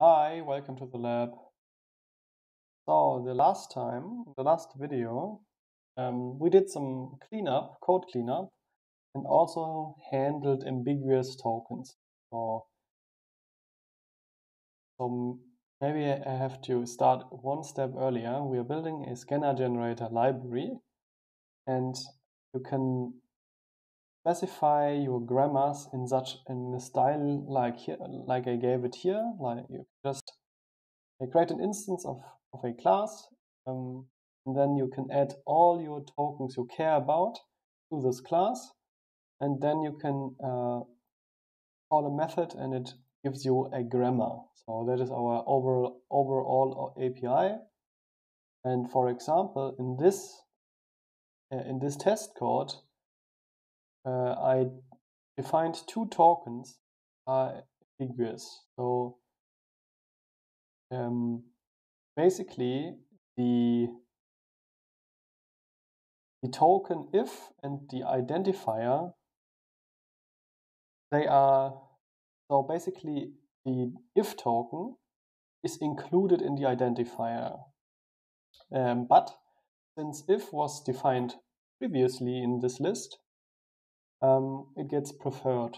Hi, welcome to the lab. So in the last video, we did some cleanup, code cleanup, and also handled ambiguous tokens. So maybe I have to start one step earlier. We are building a scanner generator library, and you can specify your grammars in a style like I gave it here. Like you just create an instance of a class, and then you can add all your tokens you care about to this class, and then you can call a method, and it gives you a grammar. So that is our overall API. And for example, in this test code, I defined two tokens are ambiguous. So basically the token if and the identifier, they are, so basically the if token is included in the identifier. But since if was defined previously in this list, it gets preferred.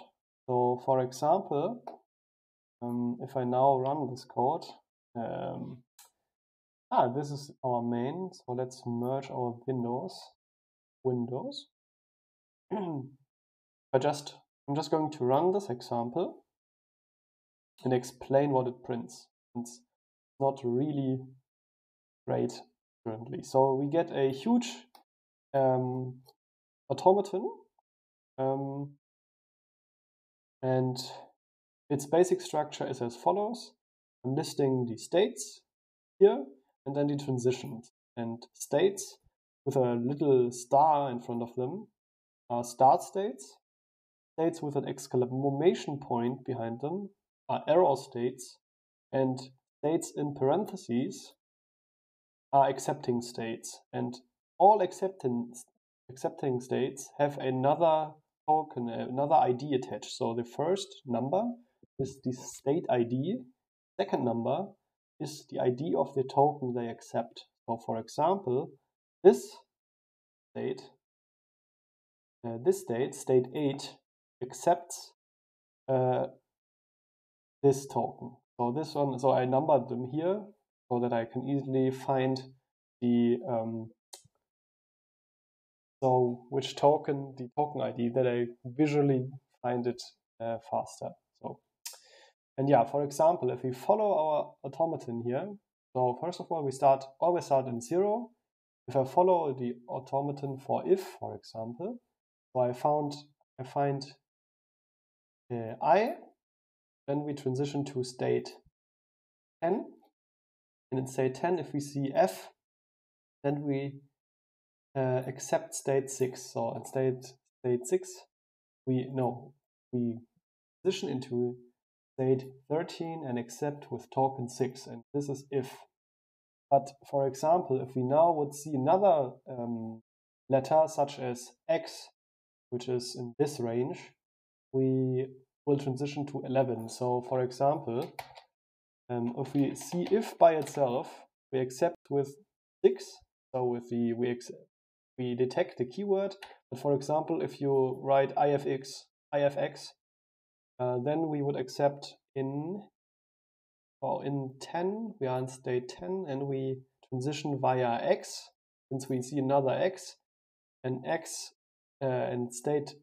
So for example, if I now run this code, this is our main, so let's merge our windows. I'm just going to run this example and explain what it prints. It's not really great currently. So we get a huge automaton. And its basic structure is as follows. I'm listing the states here and then the transitions. And states with a little star in front of them are start states. States with an exclamation point behind them are error states. And states in parentheses are accepting states. And all accepting states have another token, another ID attached. So the first number is the state ID, second number is the ID of the token they accept. So for example, this state 8, accepts this token. So this one, so I numbered them here so that I can easily find the which token, the token ID, that I visually find it faster. So, and yeah, for example, if we follow our automaton here, so first of all, we always start in 0. If I follow the automaton for if, for example, so I find I, then we transition to state 10, and in state 10, if we see f, then we accept state 6. So in state 6, we position into state 13 and accept with token 6, and this is if. But for example, if we now would see another letter such as x, which is in this range, we will transition to 11. So for example, if we see if by itself, we accept with 6. So we detect the keyword, but for example, if you write ifx, then we would accept in 10, we are in state 10, and we transition via x, since we see another x, and state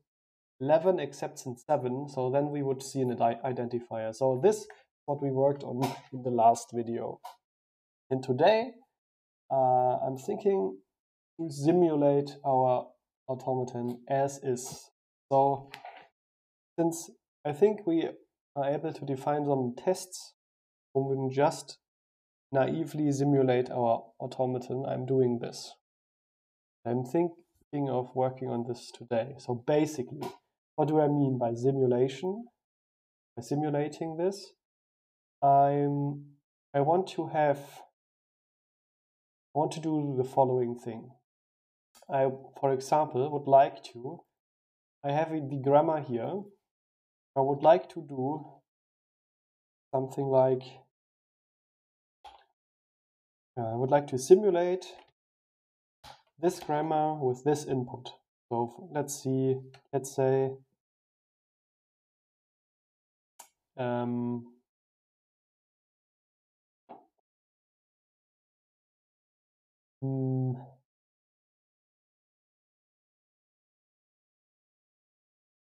11 accepts in 7, so then we would see an identifier. So this is what we worked on in the last video. And today, I'm thinking to simulate our automaton as is. So since I think we are able to define some tests, we can just naively simulate our automaton. I'm doing this. I'm thinking of working on this today. So basically, what do I mean by simulation? By simulating this, I want to do the following thing. I, for example, would like to, I have the grammar here. I would like to do something like I would like to simulate this grammar with this input. So let's see, let's say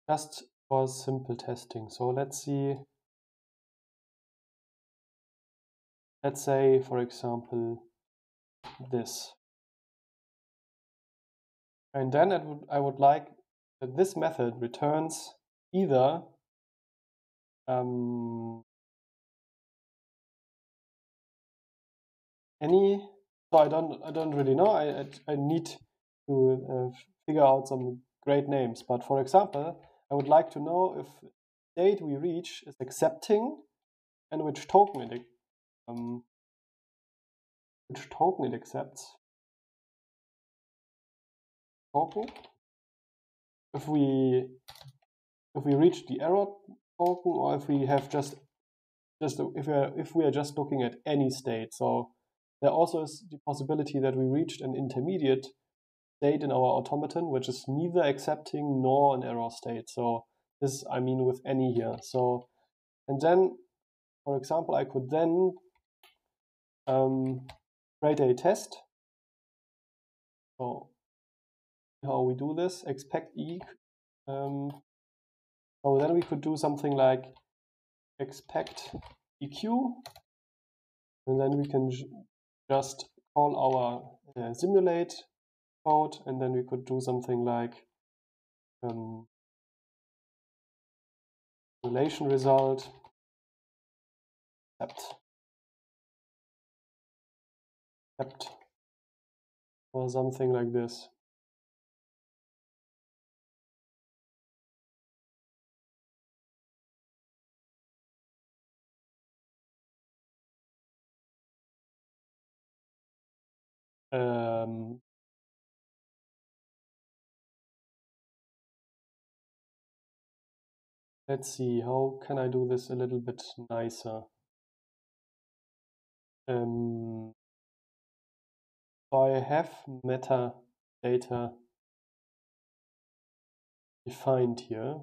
just for simple testing. So let's see, let's say for example this, and then I would like that this method returns either any. So I don't really know. I need to figure out some great names. But for example, I would like to know if the state we reach is accepting, and which token it accepts. Token. If we reach the error token, or if we have just if we are just looking at any state. So there also is the possibility that we reached an intermediate state in our automaton, which is neither accepting nor an error state. So this, I mean, with any here. So, and then, for example, I could then create a test. So how we do this, expect e. So then we could do something like expect eq, and then we can just call our simulate code, and then we could do something like simulation result accept, or something like this. Let's see, how can I do this a little bit nicer? So I have metadata defined here.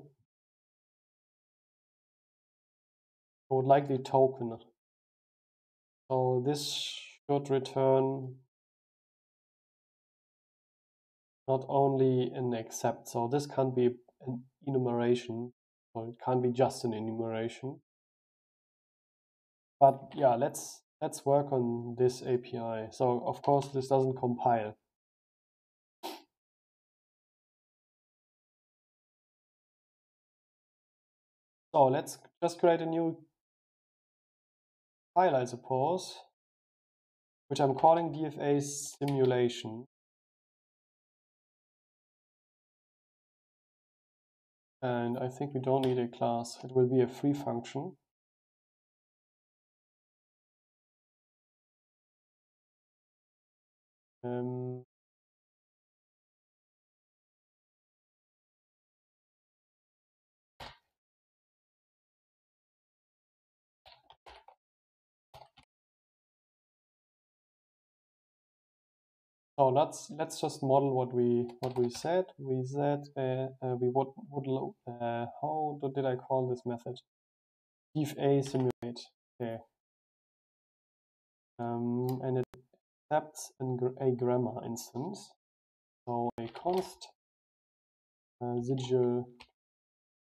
I would like the token. So this should return not only an accept, so this can't be an enumeration, or it can't be just an enumeration. But yeah, let's work on this API. So of course this doesn't compile. So let's just create a new file, I suppose, which I'm calling DFA simulation. And I think we don't need a class. It will be a free function. So let's just model what we said. We said how did I call this method? DFA simulate. Okay. And it accepts a grammar instance. So a const sigil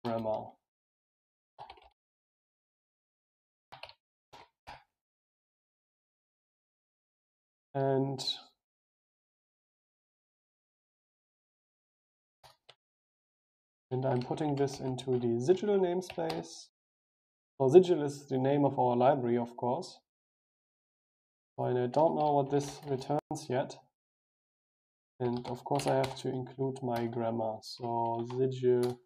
grammar. And I'm putting this into the sigil namespace. So sigil is the name of our library, of course. And I don't know what this returns yet. And of course I have to include my grammar. So sigil,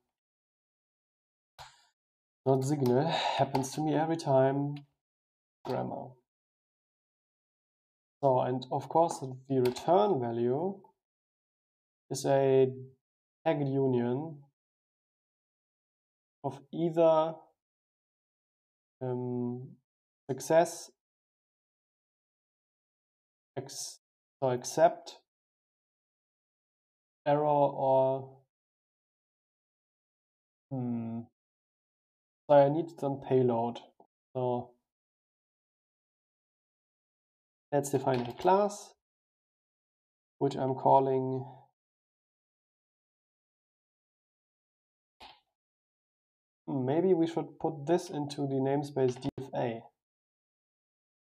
not signal, happens to me every time. Grammar. So, and of course the return value is a tag union of either success So accept error or so I need some payload. So let's define a class which I'm calling maybe we should put this into the namespace DFA,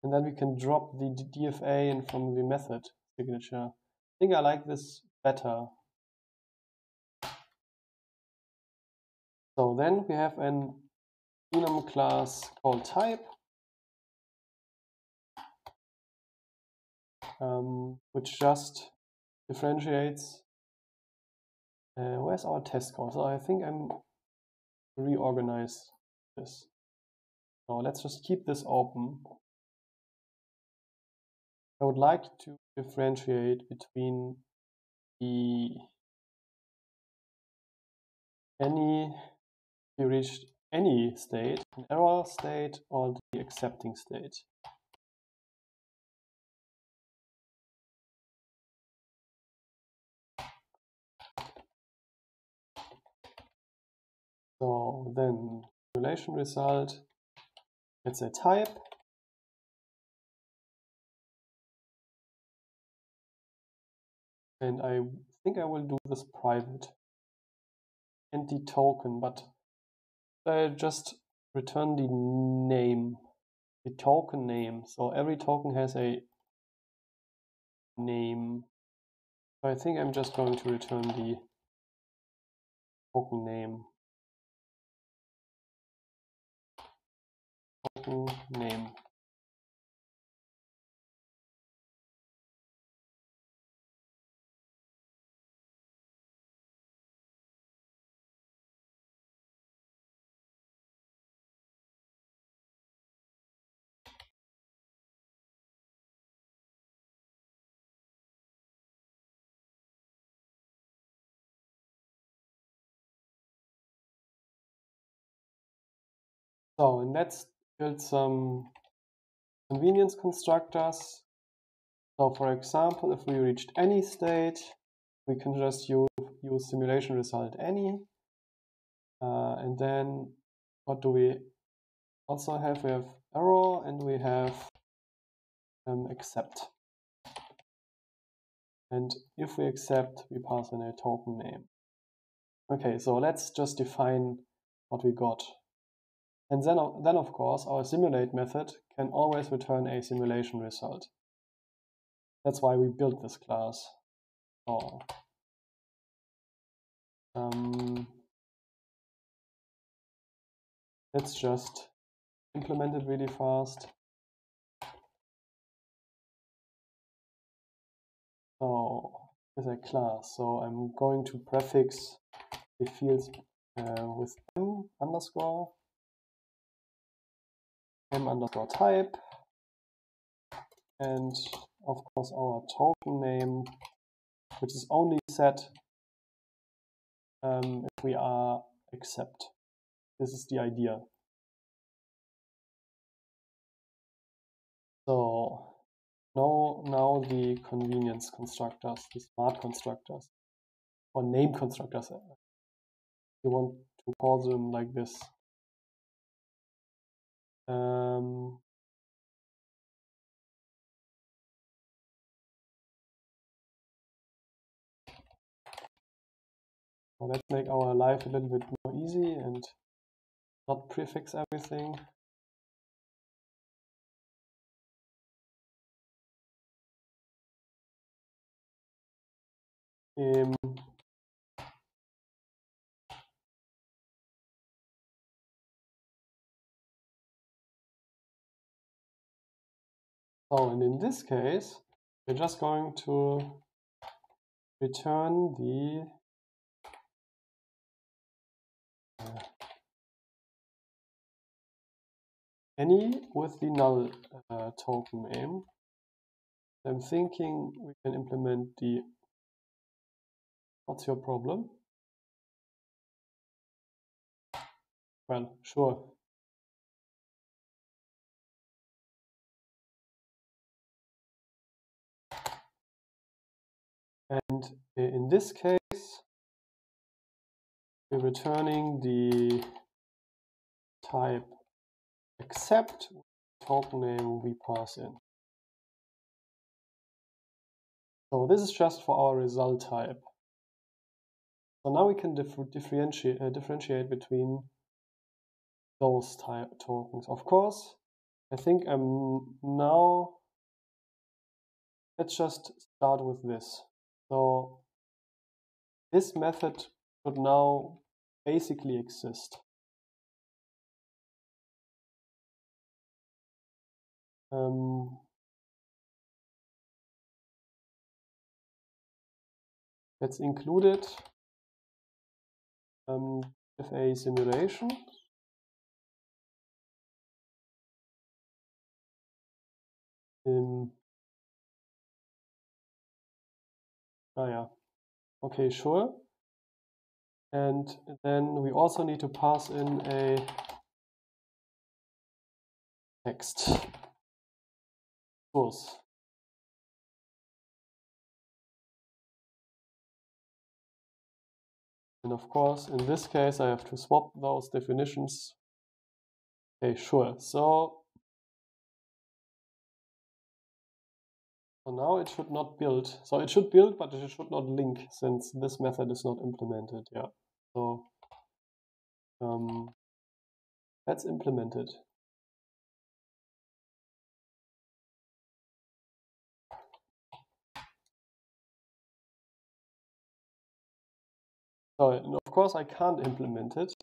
and then we can drop the DFA in from the method signature. I think I like this better. So then we have an enum class called type, which just differentiates. Where's our test code? So I think I'm reorganize this. So let's just keep this open. I would like to differentiate between the you reached any state, an error state, or the accepting state. So then simulation result, let's say type. And I think I will do this private. Empty token, but I just return the name, the token name. So every token has a name. So I think I'm just going to return the token name. So, and let's build some convenience constructors. So for example, if we reached any state, we can just use simulation result any. And then what do we also have? We have error and we have accept. And if we accept, we pass in a token name. Okay, so let's just define what we got. And then of course, our simulate method can always return a simulation result. That's why we built this class. So, let's just implement it really fast. So, it's a class. So I'm going to prefix the fields with m underscore. M underscore type, and of course our token name, which is only set if we are accept. This is the idea. So now the convenience constructors, the smart constructors, or name constructors, you want to call them like this. Well, let's make our life a little bit more easy and not prefix everything. Oh, and in this case, we're just going to return the any with the null token name. I'm thinking we can implement the what's your problem? Well, sure. And in this case, we're returning the type accept token name we pass in. So this is just for our result type. So now we can differentiate between those type tokens. Of course, I think I'm now. Let's just start with this. So this method should now basically exist. Let's include it. DFA simulation. Okay, sure. And then we also need to pass in a text source. And of course, in this case, I have to swap those definitions. Okay, sure. So now it should not build. So it should build, but it should not link since this method is not implemented. Yeah. So let's implement it. So, and of course, I can't implement it.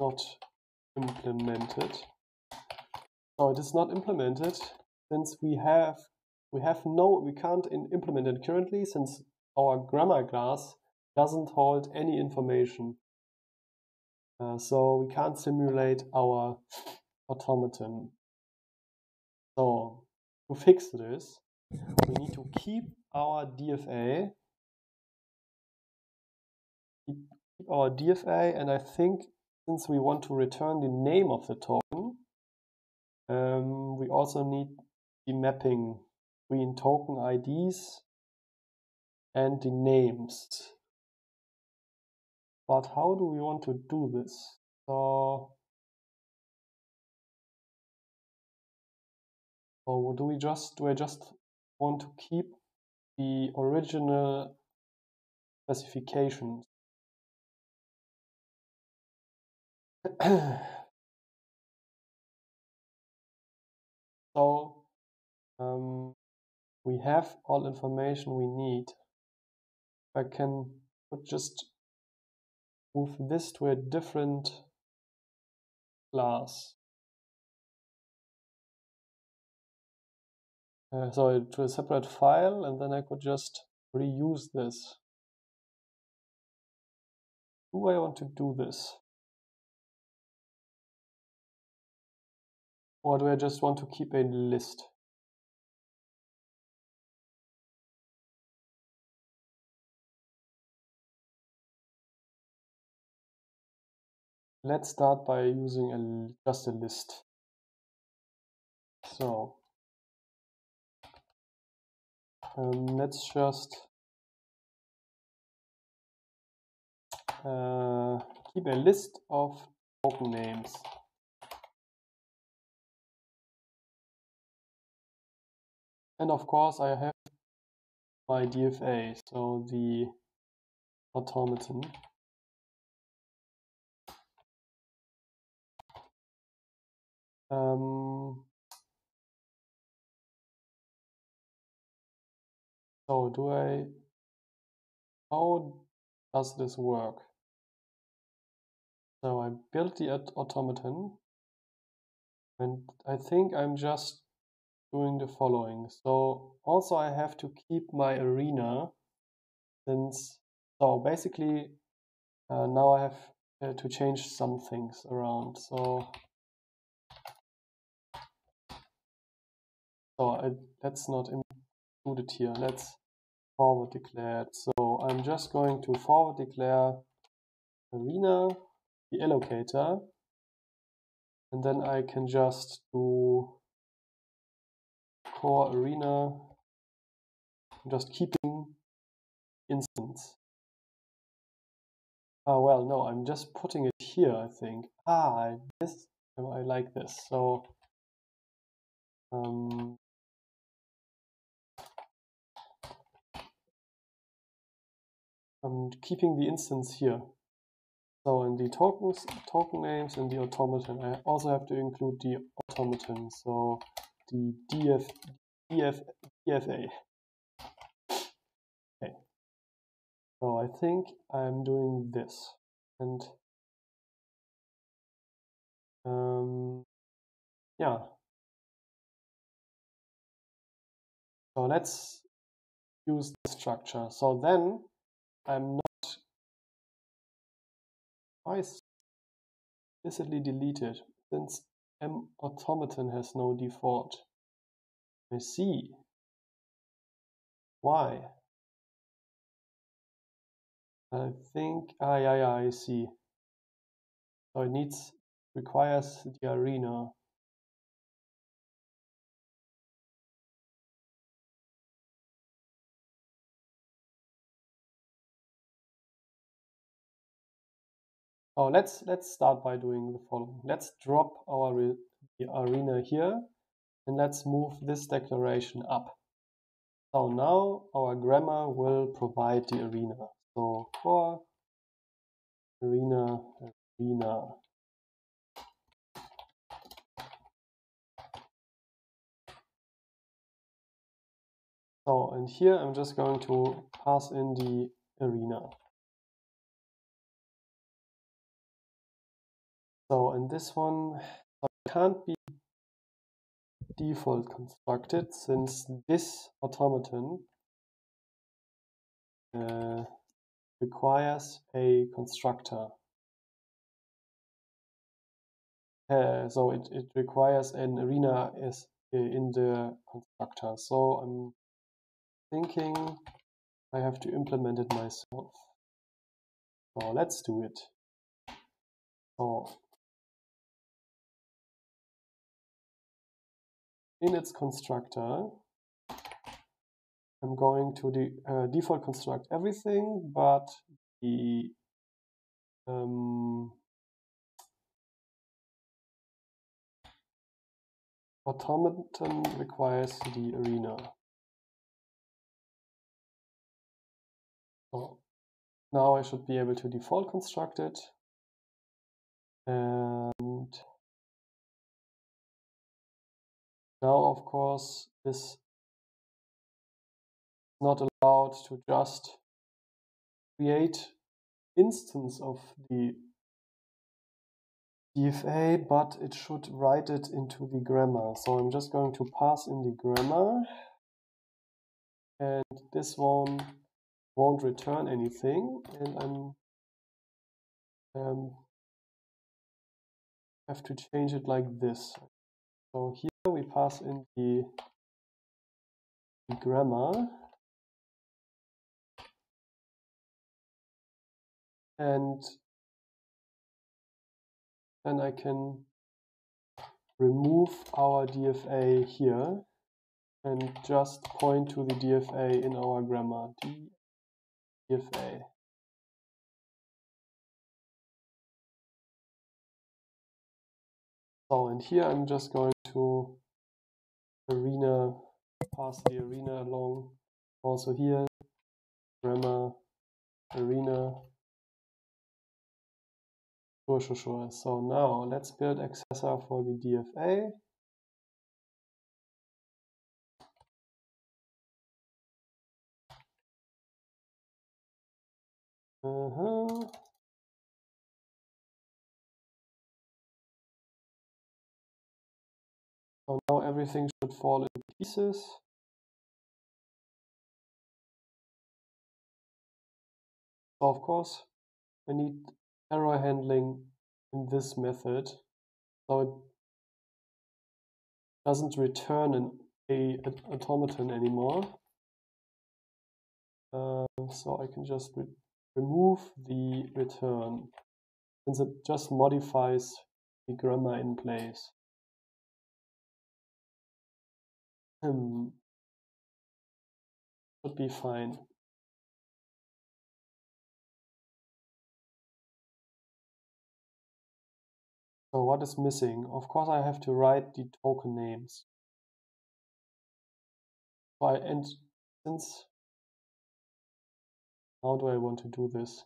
Not implemented. So it is not implemented since we can't implement it currently since our grammar class doesn't hold any information. So we can't simulate our automaton. So to fix this, we need to keep our DFA, and I think since we want to return the name of the token, we also need the mapping between token IDs and the names. But how do we want to do this? Or do I just want to keep the original specifications? So we have all information we need. I can just move this to a different class. So to a separate file, and then I could just reuse this. Do I want to do this? Or do I just want to keep a list? Let's start by using just a list. So let's just keep a list of token names. And of course, I have my DFA, so the automaton. So how does this work? So I built the automaton, and I think I'm just doing the following. So also I have to keep my arena, since basically now I have to change some things around. So let's not include it here. Let's forward declare it. So I'm just going to forward declare arena, the allocator, And then I can just do core arena, just keeping instance. Oh, well, no, I'm just putting it here, I think. Ah, this, I like this. So, I'm keeping the instance here. So in the tokens, token names, and the automaton, I also have to include the automaton. So the DFA. Okay. So I think I'm doing this, and yeah. So let's use the structure. So then I'm not. Why is explicitly deleted since M automaton has no default? I see. Why? I think yeah, I see. So it requires the arena. Oh, let's start by doing the following. Let's drop our arena here, and let's move this declaration up. So now our grammar will provide the arena. So core arena. So and here I'm just going to pass in the arena. So in this one, it can't be default constructed since this automaton requires a constructor. So it requires an arena as in the constructor. So I'm thinking I have to implement it myself. So let's do it. So in its constructor, I'm going to default construct everything but the automaton requires the arena. So now I should be able to default construct it, and now, of course, this is not allowed to just create instance of the DFA, but it should write it into the grammar. So I'm just going to pass in the grammar, and this one won't return anything, and I'm have to change it like this. So here we pass in the grammar, and then I can remove our DFA here and just point to the DFA in our grammar. DFA. So, and here I'm just going to arena, pass the arena along. Also here, grammar, arena. Sure. So now let's build accessor for the DFA. So now everything should fall into pieces. So of course, I need error handling in this method, so it doesn't return an automaton anymore. So I can just remove the return, since it just modifies the grammar in place. Should be fine. So what is missing? Of course I have to write the token names. And since how do I want to do this?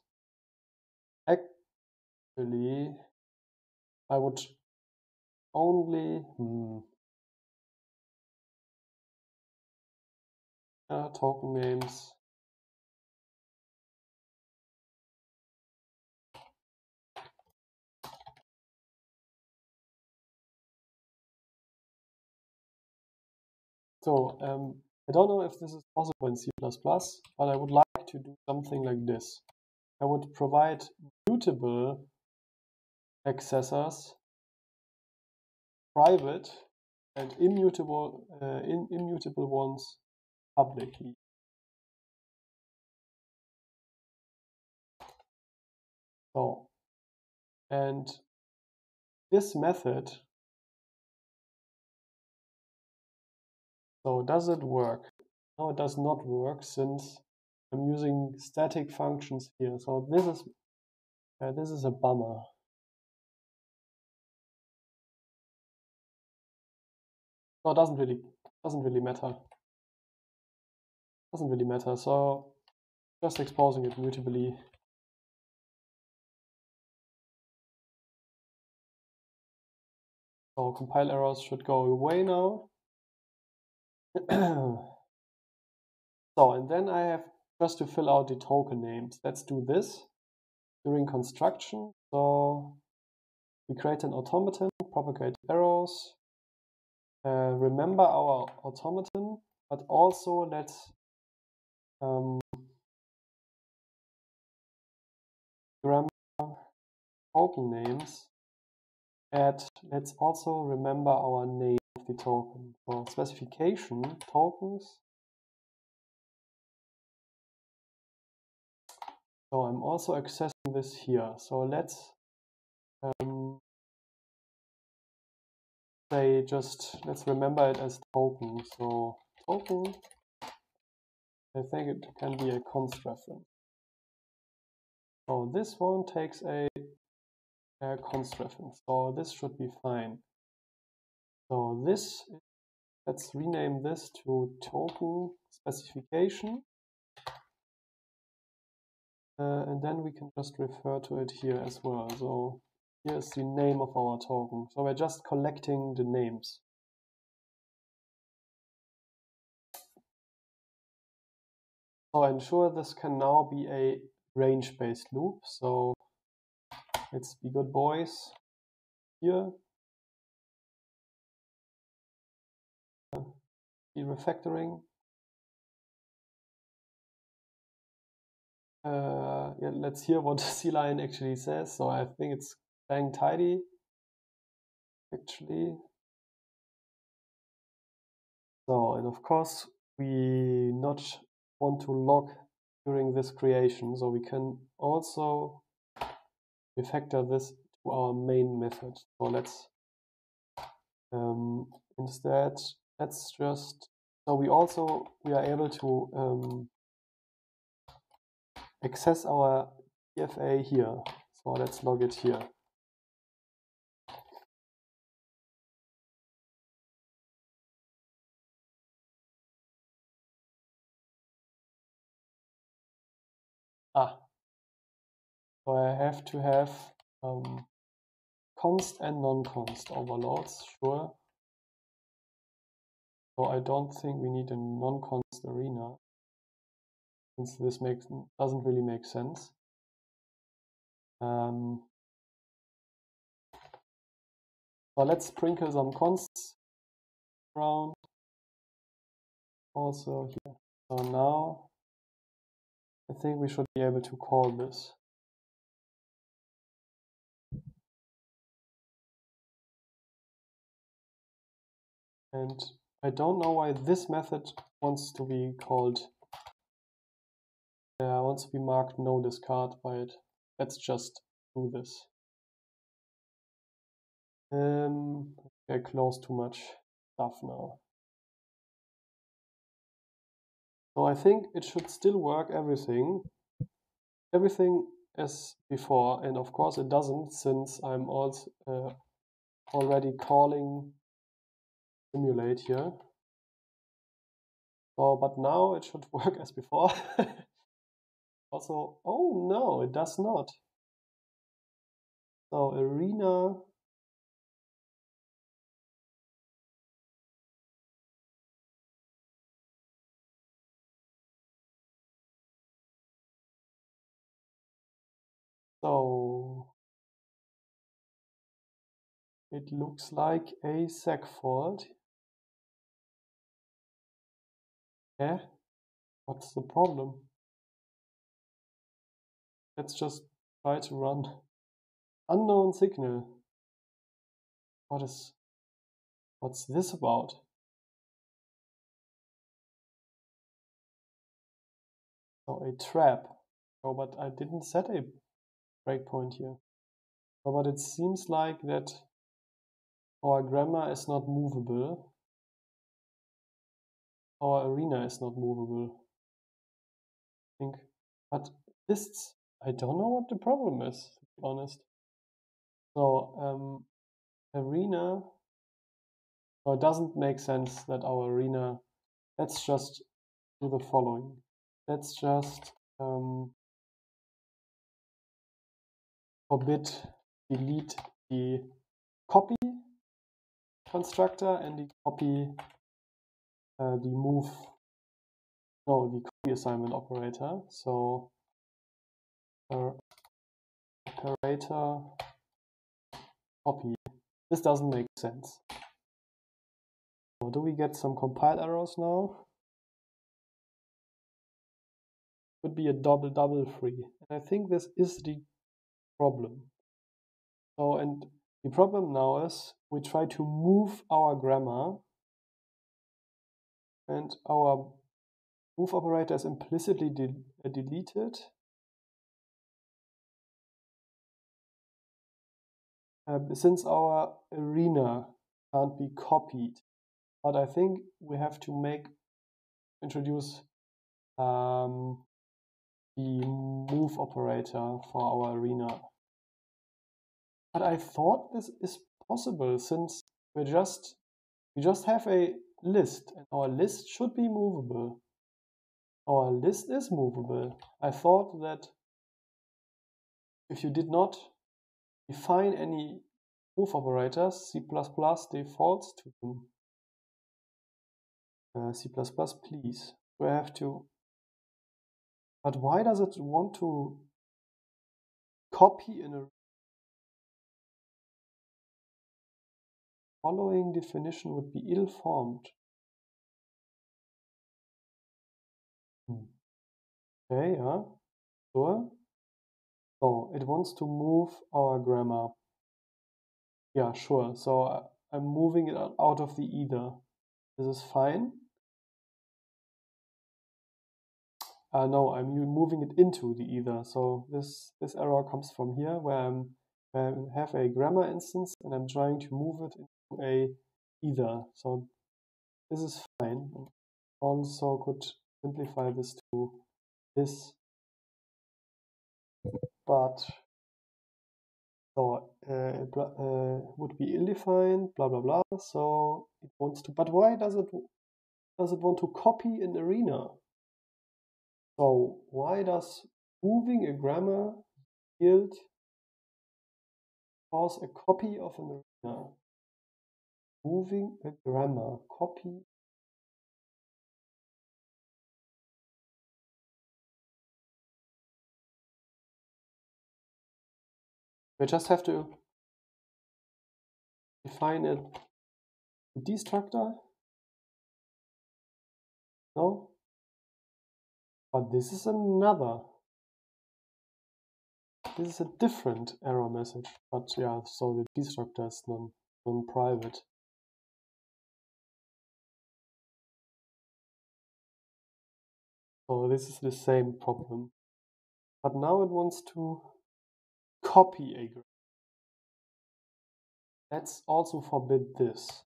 Actually, I would only token names. So I don't know if this is possible in C++, but I would like to do something like this. I would provide mutable accessors, private, and immutable immutable ones publicly. So, and this method. So does it work? No, it does not work since I'm using static functions here. So this is a bummer. No, it doesn't really matter. Doesn't really matter. So just exposing it mutably. So compile errors should go away now. So, and then I have just to fill out the token names. Let's do this during construction. So we create an automaton, propagate arrows, remember our automaton, but also let's grammar token names, and let's also remember our name. The token. So specification tokens. So I'm also accessing this here. So let's say just let's remember it as token. So token. I think it can be a const reference. So this one takes a const reference. So this should be fine. So this, let's rename this to token specification, and then we can just refer to it here as well. So here is the name of our token. So we're just collecting the names. So I'm sure this can now be a range-based loop. So let's be good boys here. The refactoring. Yeah, let's hear what CLion actually says. So I think it's bang tidy, actually. So, and of course, we not want to log during this creation. So we can also refactor this to our main method. So let's instead. Let's just so we are able to access our DFA here. So let's log it here. Ah, so I have to have const and non-const overloads, sure. So I don't think we need a non-const arena, since this doesn't really make sense. So let's sprinkle some consts around also here. So now I think we should be able to call this. And I don't know why this method wants to be called. Wants to be marked no discard by it. Let's just do this. I close too much stuff now. So I think it should still work everything as before, and of course it doesn't, since I'm also already calling simulate here. So, but now it should work as before. Also, oh no, it does not. So arena. So it looks like a seg fault. Yeah, what's the problem? Let's just try to run unknown signal. What's this about? Oh, a trap. Oh, but I didn't set a breakpoint here. Oh, but it seems like that our grammar is not movable. Our arena is not movable. I think, but this, I don't know what the problem is, to be honest. So, arena, so it doesn't make sense that our arena, let's just do the following. Let's just forbid, delete the copy constructor and the copy, the copy assignment operator. So, operator copy. This doesn't make sense. So do we get some compile errors now? Could be a double free. And I think this is the problem. So, and the problem now is we try to move our grammar, and our move operator is implicitly deleted. Since our arena can't be copied, but I think we have to introduce the move operator for our arena. But I thought this is possible, since we just have a list, and our list should be movable. Our list is movable. I thought that if you did not define any move operators, C++ defaults to them. C++, please. We have to. But why does it want to copy in a following definition would be ill-formed? Okay, yeah, sure. So it wants to move our grammar. Yeah, sure. So I'm moving it out of the either. This is fine. No, I'm moving it into the either. So this error comes from here, where I have a grammar instance and I'm trying to move it into a either. So this is fine. Also could simplify this to this. But so would be ill-defined, blah blah blah. So it wants to. But why does it want to copy an arena? So why does moving a grammar yield cause a copy of an arena? Moving a grammar copy. We just have to define a destructor. No, but this is another. This is a different error message. But yeah, so the destructor is non-private. So this is the same problem. But now it wants to copy a grammar. Let's also forbid this.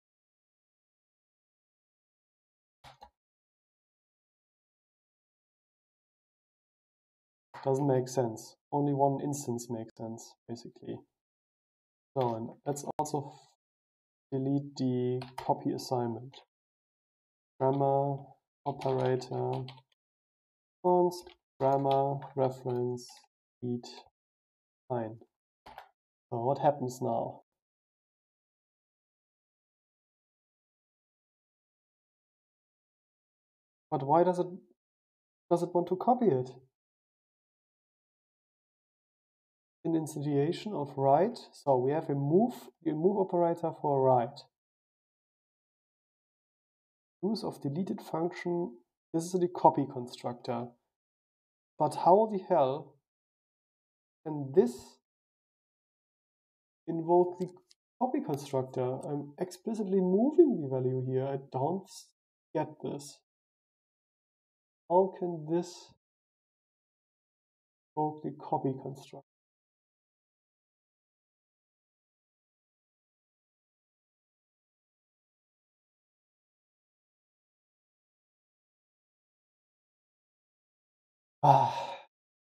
Doesn't make sense. Only one instance makes sense, basically. So, and let's also delete the copy assignment. Grammar, operator, const, grammar, reference, eat, fine. So what happens now? But why does it want to copy it? An instantiation of right, so we have a move operator for right. Use of deleted function. This is the copy constructor. But how the hell can this invoke the copy constructor? I'm explicitly moving the value here. I don't get this. How can this invoke the copy constructor? Ah,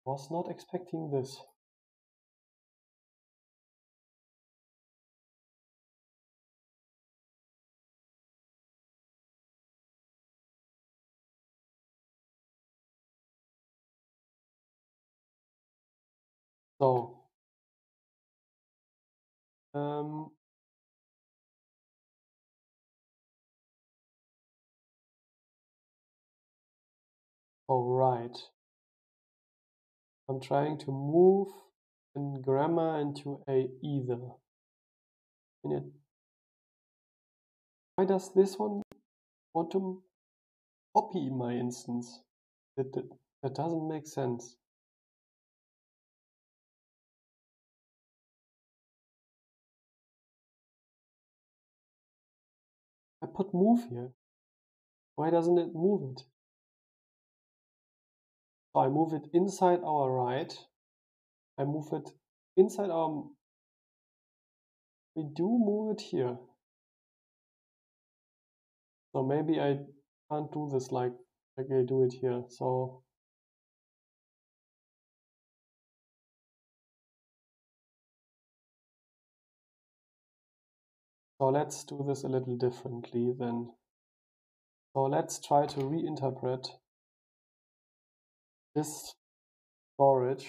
was not expecting this. So, all right. I'm trying to move in grammar into a either. And yet, why does this one want to copy my instance? That doesn't make sense. I put move here. Why doesn't it move it? So I move it inside our right. I move it inside our. We do move it here. So maybe I can't do this like I do it here. So let's do this a little differently then. So let's try to reinterpret this storage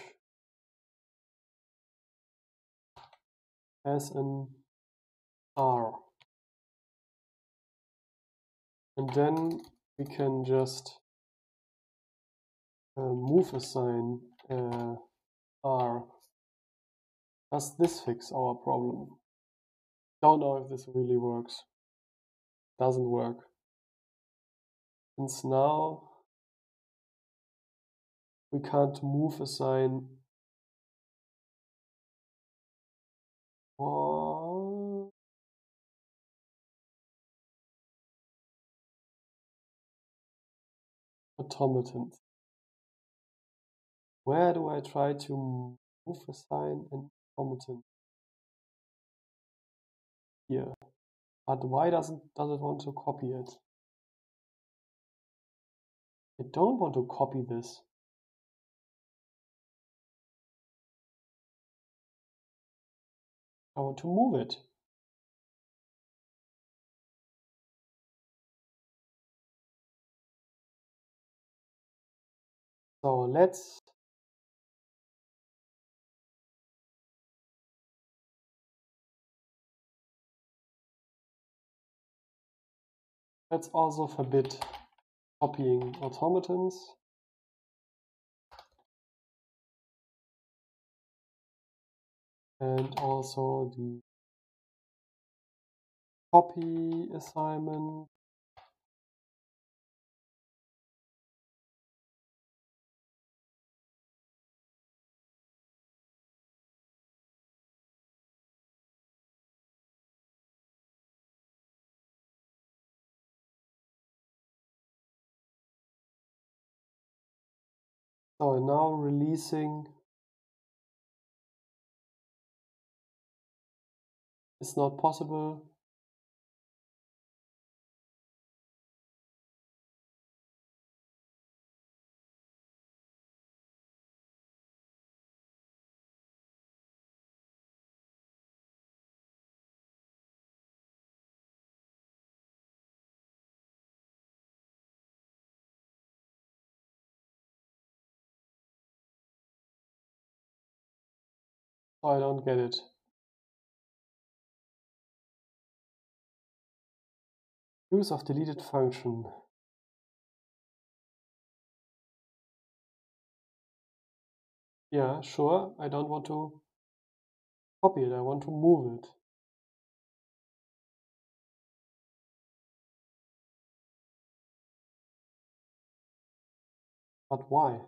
as an R, and then we can just move assign R. Does this fix our problem? Don't know if this really works. Doesn't work. Since now we can't move assign. What? Automaton. Where do I try to move assign an automaton? Here. But why does it want to copy it? I don't want to copy this. I want to move it. So let's also forbid copying automatons. And also the copy assignment. So I'm now releasing It's not possible. I don't get it. Use of deleted function. Yeah, sure. I don't want to copy it. I want to move it. But why?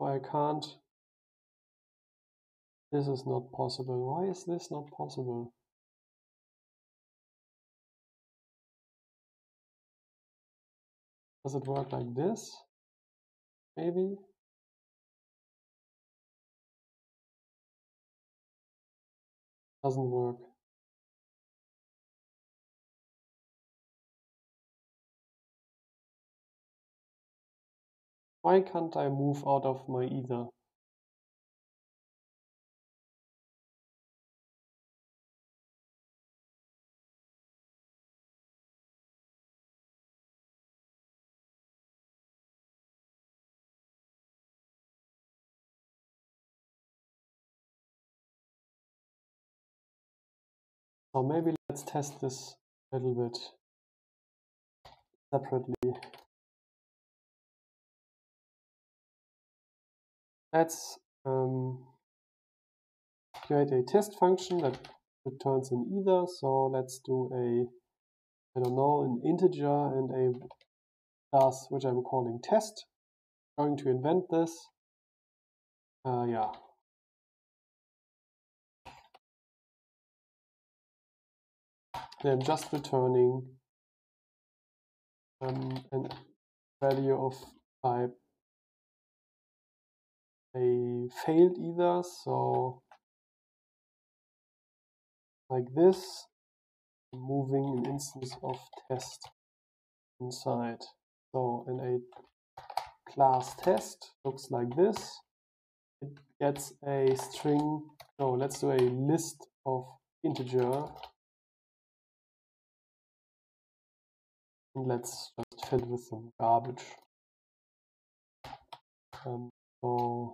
I can't. This is not possible. Why is this not possible? Does it work like this? Maybe. Doesn't work. Why can't I move out of my ether? So maybe let's test this a little bit separately. Let's create a test function that returns an either. So let's do a, I don't know, an integer and a class which I'm calling test. I'm going to invent this. Yeah. And I'm just returning an value of type a failed either, so like this, moving an instance of test inside. So in a class test looks like this. It gets a string. No, let's do a list of integer. And let's just fill with some garbage. So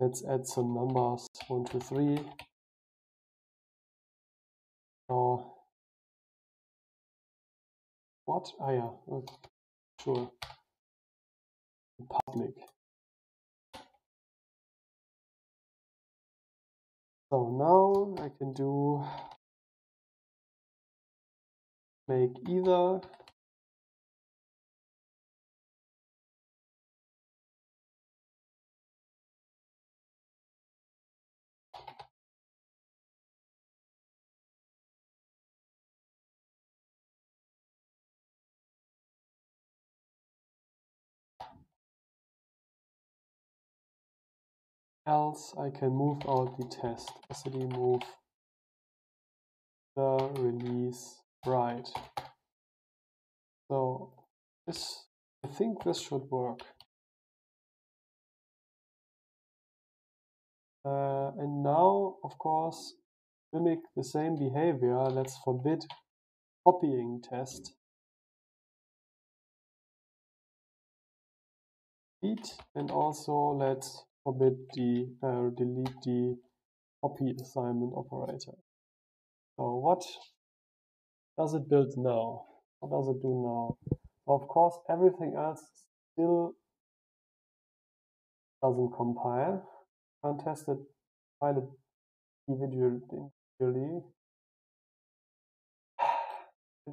let's add some numbers 1, 2, 3. So what? Ah, yeah, okay. Sure. Public. So now I can do make either. Else I can move out the test. Cd move the release right. So this, I think this should work. And now, of course, mimic the same behavior. Let's forbid copying test. And also let's forbid the delete the copy assignment operator. So what does it build now? What does it do now? Of course, everything else still doesn't compile. Can't test it, file it individually.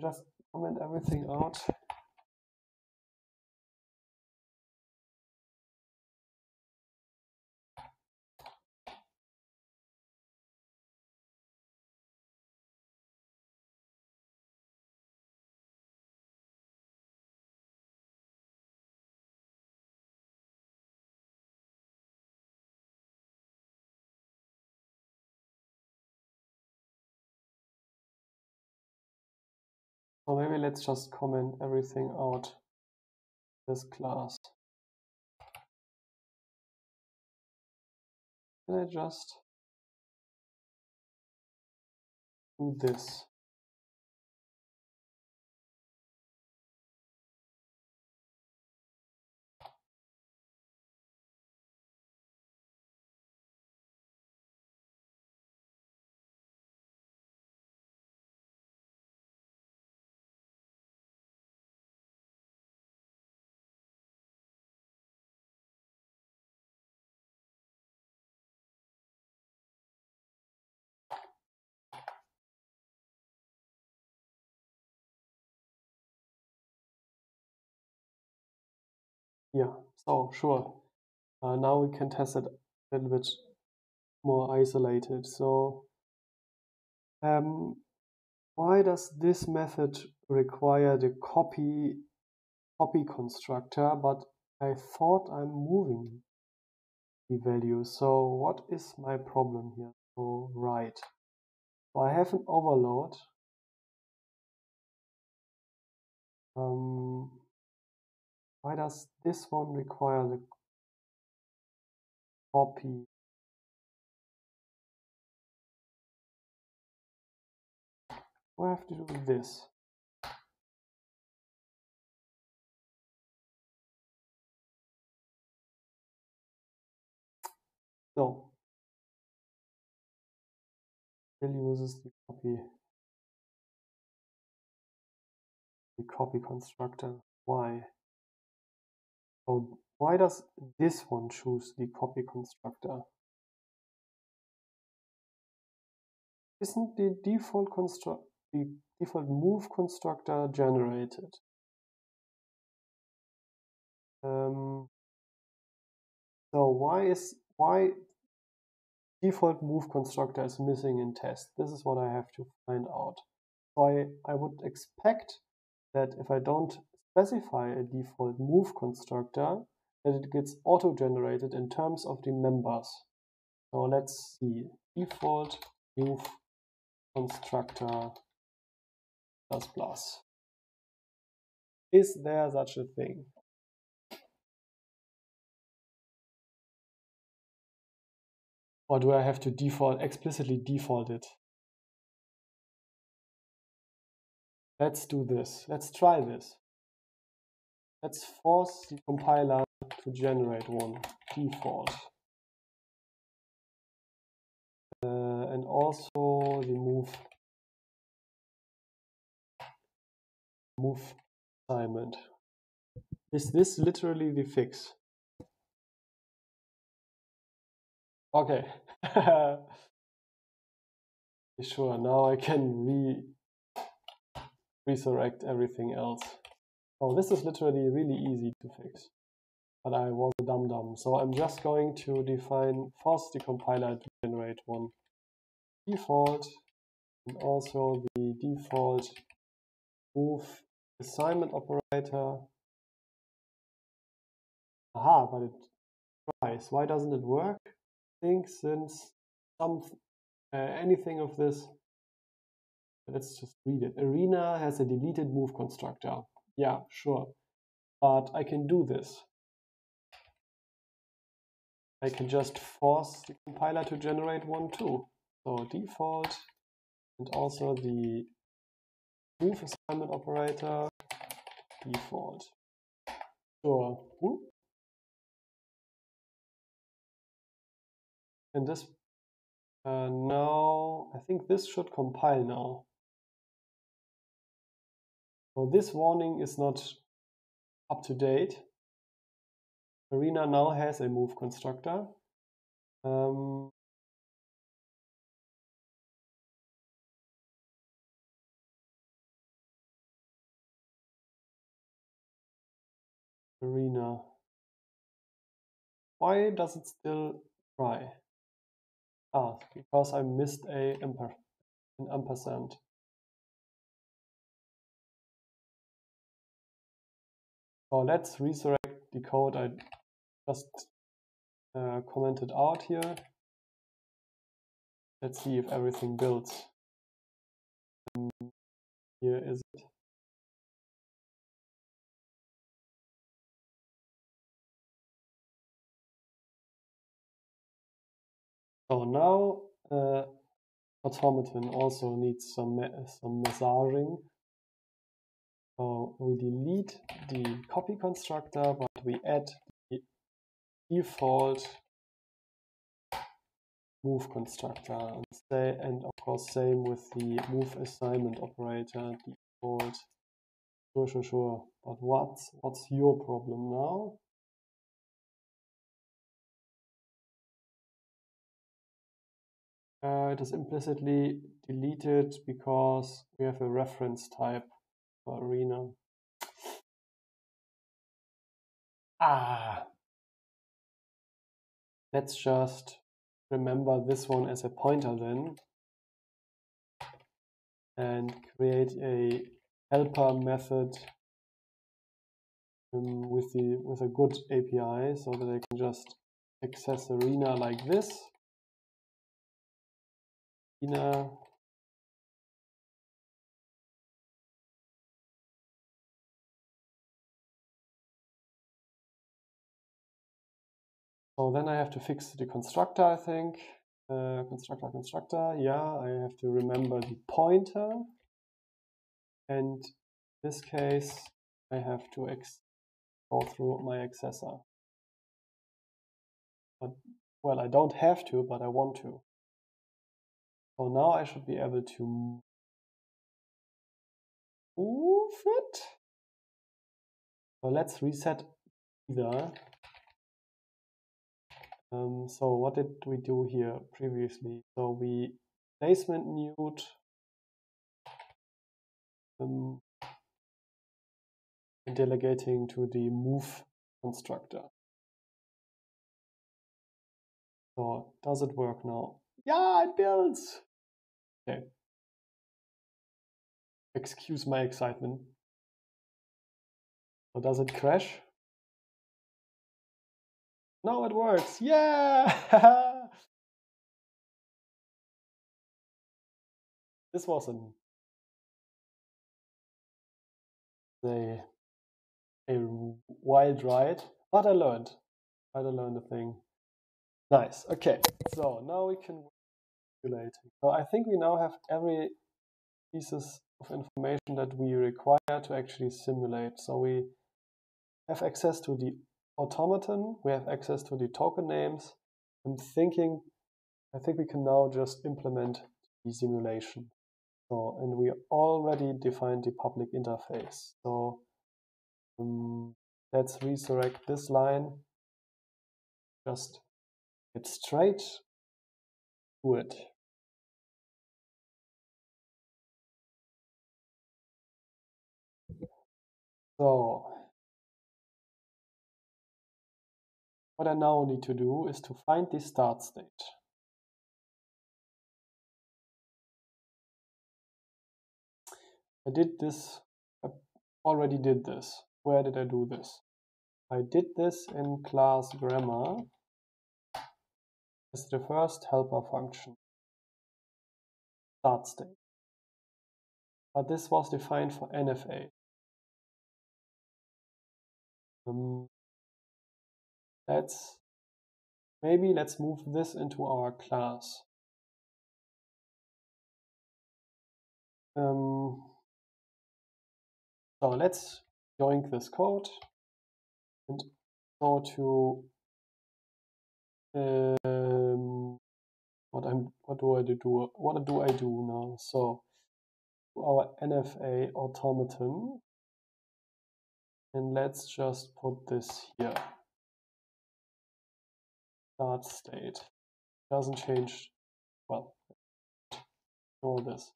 Just comment everything out. Or maybe let's just comment everything out this class. Can I just do this? Yeah, so sure. Now we can test it a little bit more isolated. So why does this method require the copy constructor? But I thought I'm moving the value. So what is my problem here? So right. So I have an overload. Why does this one require the copy? We have to do this. So still uses the copy constructor. Why? So why does this one choose the copy constructor? Isn't the default move constructor generated? So why default move constructor is missing in test? This is what I have to find out. So I would expect that if I don't specify a default move constructor, that it gets auto-generated in terms of the members. So let's see, default move constructor ++. Is there such a thing? Or do I have to explicitly default it? Let's do this, let's try this. Let's force the compiler to generate one default. And also the move assignment. Is this literally the fix? Okay. Sure, now I can resurrect everything else. Oh, this is literally really easy to fix, but I was a dum-dum. So I'm just going to force the compiler to generate one default, and also the default move assignment operator. Aha, but it tries. Why doesn't it work? I think since anything of this, let's just read it. Arena has a deleted move constructor. Yeah, sure, but I can do this. I can just force the compiler to generate one too. So default and also the move assignment operator, default. Sure. Whoop. And this now, I think this should compile now. So this warning is not up to date. Arena now has a move constructor. Arena. Why does it still try? Ah, because I missed an ampersand. So let's resurrect the code I just commented out here. Let's see if everything builds. Here is it. So now automaton also needs some massaging. So we delete the copy constructor, but we add the default move constructor, and say, and of course same with the move assignment operator, default. Sure. But what's your problem now? It is implicitly deleted because we have a reference type for arena. Ah, let's just remember this one as a pointer then, and create a helper method with a good API so that I can just access arena like this. Arena So then I have to fix the constructor, I think. Constructor. Yeah, I have to remember the pointer. And in this case, I have to go through my accessor. But, well, I don't have to, but I want to. So now I should be able to move it. So let's reset either. So what did we do here previously? So we placement newed. And delegating to the move constructor. So does it work now? Yeah, it builds. Okay. Excuse my excitement. So does it crash? No, it works. Yeah. This was a wild ride, but I learned a thing. Nice. Okay, so now we can calculate. So I think we now have every pieces of information that we require to actually simulate. So we have access to the automaton, we have access to the token names. I think we can now just implement the simulation. So, and we already defined the public interface. So let's resurrect this line. Just get straight to it. So what I now need to do is to find the start state. I already did this. Where did I do this? I did this in class grammar as the first helper function, start state. But this was defined for NFA. Maybe let's move this into our class. So let's join this code and go to what do I do now? So to our NFA automaton, and let's just put this here. Start state doesn't change. Well, all this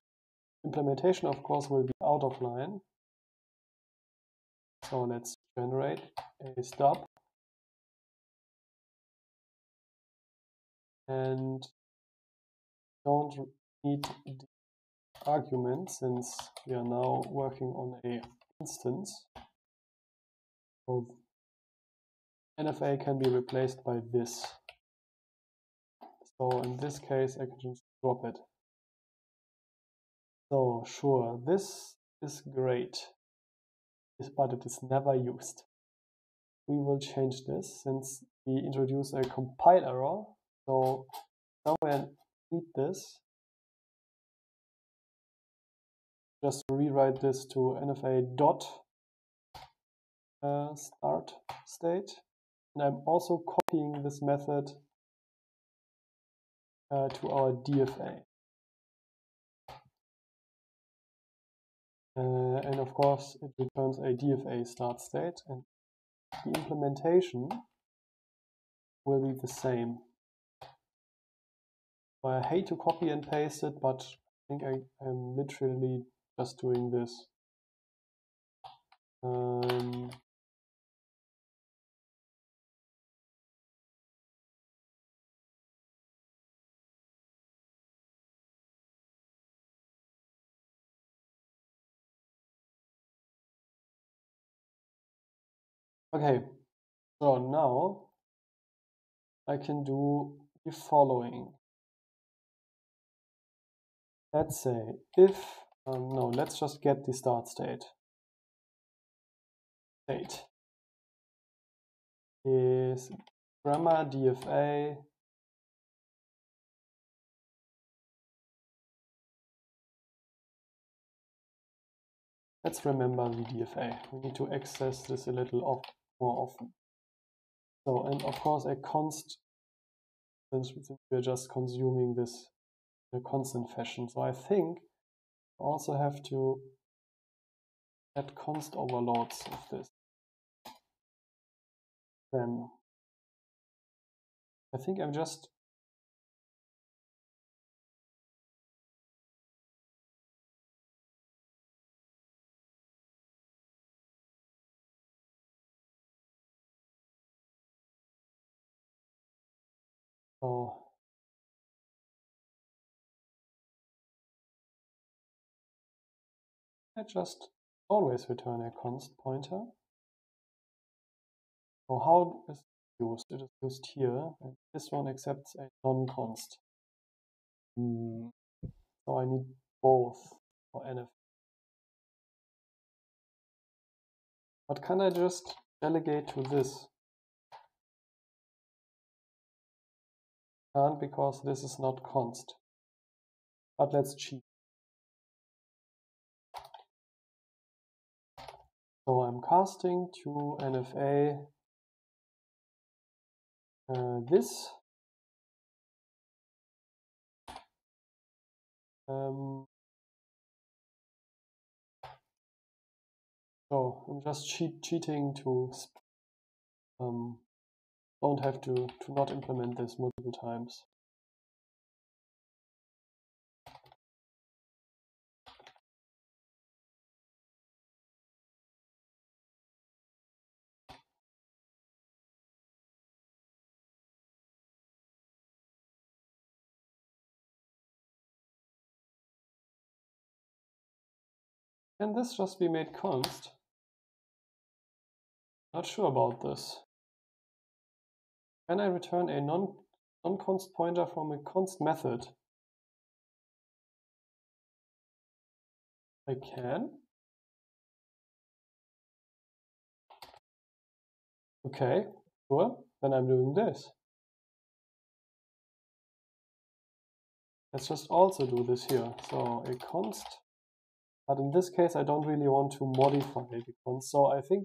implementation, of course, will be out of line. So let's generate a stub and don't need the argument since we are now working on a instance. So NFA can be replaced by this. So in this case, I can just drop it. So sure, this is great. But it is never used. We will change this since we introduce a compile error. So go and eat this. Just rewrite this to NFA dot start state. And I'm also copying this method to our DFA. And of course, it returns a DFA start state, and the implementation will be the same. Well, I hate to copy and paste it, but I think I am literally just doing this. Okay, so now I can do the following. Let's say if, no, let's just get the start state. State is grammar DFA . Let's remember the DFA. We need to access this a little more often. So, and of course a const, since we're just consuming this in a constant fashion. So I think I also have to add const overloads of this. Then I think I'm just I just always return a const pointer. So how is it used? It is used here, and this one accepts a non-const. So I need both for NFA. But can I just delegate to this? Can't, because this is not const. But let's cheat. So I'm casting to NFA this. So I'm just cheating to don't have to not implement this multiple times. Can this just be made const? Not sure about this. Can I return a non-const pointer from a const method? I can. Okay, sure, then I'm doing this. Let's just also do this here. So a const, but in this case I don't really want to modify the const, so I think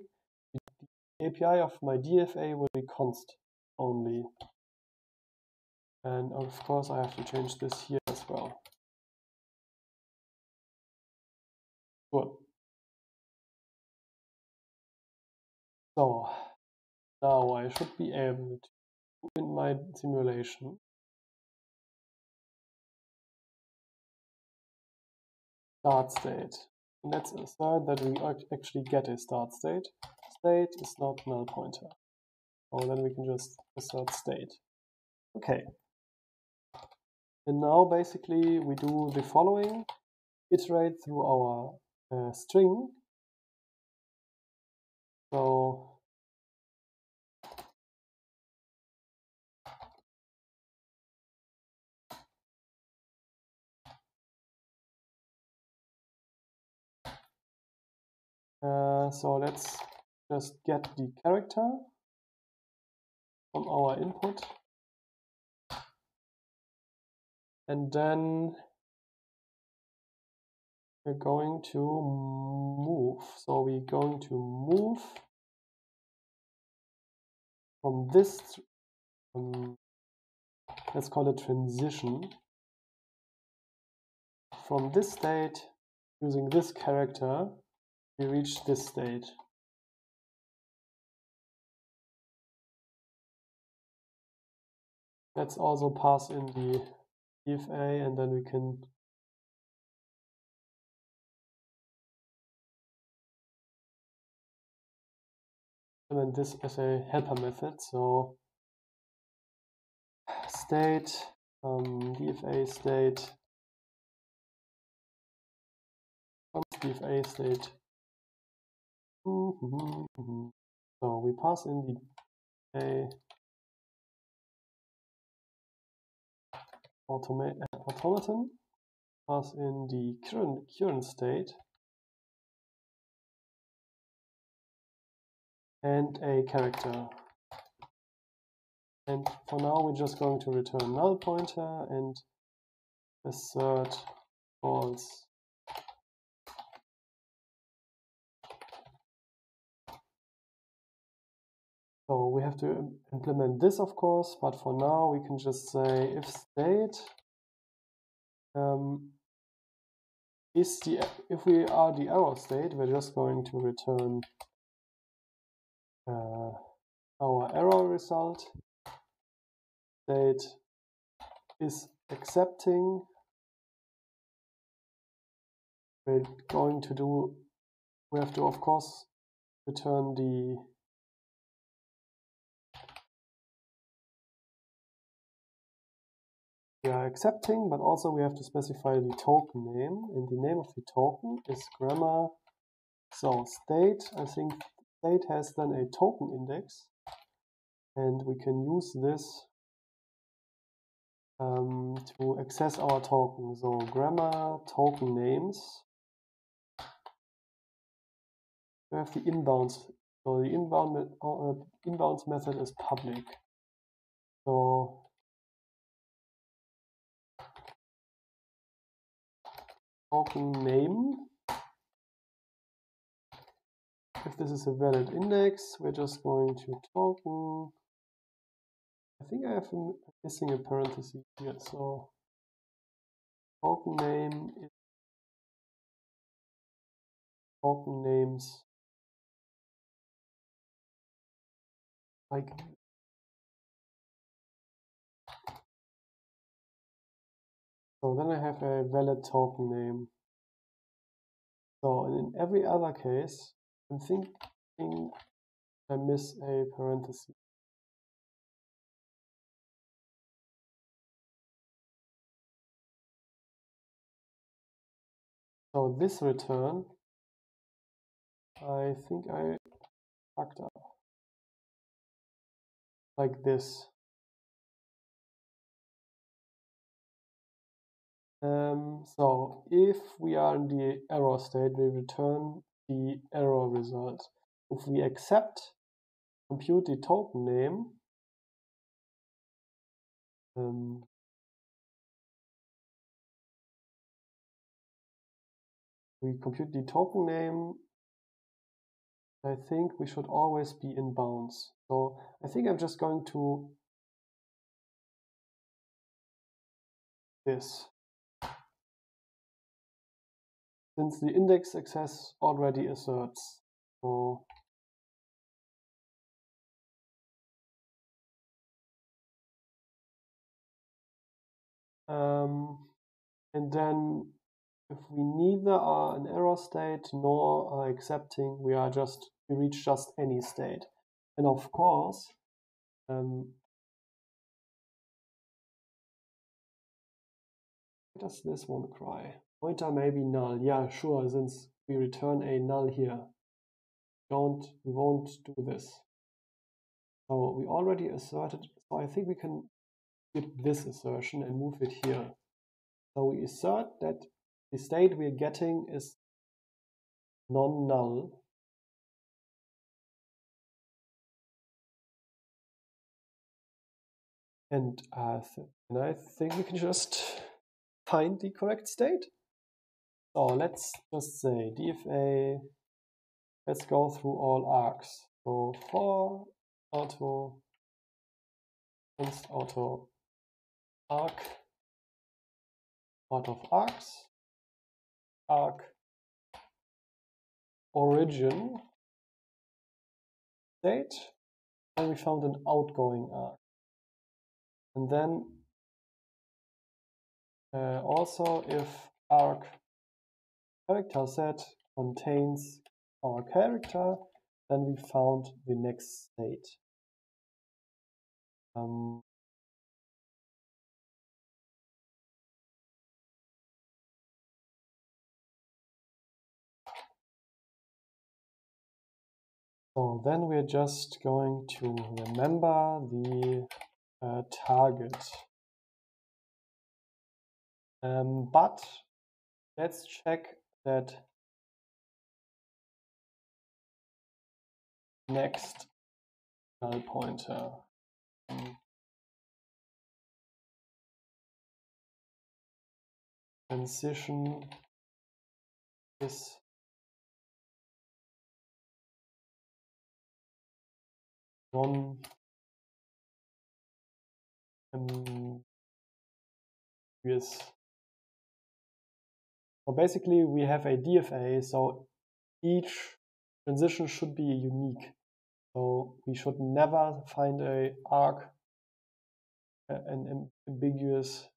the API of my DFA will be const only. And of course I have to change this here as well. Good. So now I should be able to, in my simulation, start state. Let's assert that we actually get a start state. State is not null pointer. Oh, then we can just assert state. Okay. And now basically we do the following. Iterate through our string. So let's just get the character from our input. And then we're going to move. So we're going to move from this, let's call it transition, from this state using this character, we reach this state. Let's also pass in the DFA, and then we can implement this as a helper method. So state, DFA state, DFA state. So we pass in the DFA automaton, pass in the current state and a character. And for now we're just going to return null pointer and assert false. So we have to implement this, of course, but for now we can just say if state if we are the error state, we're just going to return our error result. State is accepting. We're going to do. We have to, of course, return the we are accepting, but also we have to specify the token name, and the name of the token is grammar. So state, I think state has then a token index, and we can use this to access our token. So grammar token names. We have the inbounds. So the inbounds method is public. So token name. If this is a valid index, we're just going to token. I think I have missing a parenthesis here, so token name is token names like. So then I have a valid token name. So in every other case, I'm thinking I miss a parenthesis. So this return, I think I fucked up. Like this. So if we are in the error state, we return the error result. If we accept, compute the token name, we compute the token name. I think we should always be in bounds. So I think I'm just going to this. Since the index access already asserts, so and then if we neither are an error state nor are accepting, we reach just any state. And of course, does this one cry? Pointer may be null. Yeah, sure, since we return a null here. We won't do this. So we already asserted, so I think we can skip this assertion and move it here. So we assert that the state we're getting is non-null. And I think we can just find the correct state. So let's just say DFA, let's go through all arcs. So for auto, const auto arc, out of arcs, arc origin state, and we found an outgoing arc. And then also if arc character set contains our character, then we found the next state. So then we're just going to remember the target. But let's check that next null pointer. Transition is non ambiguous. So basically we have a DFA, so each transition should be unique. So we should never find an arc, an ambiguous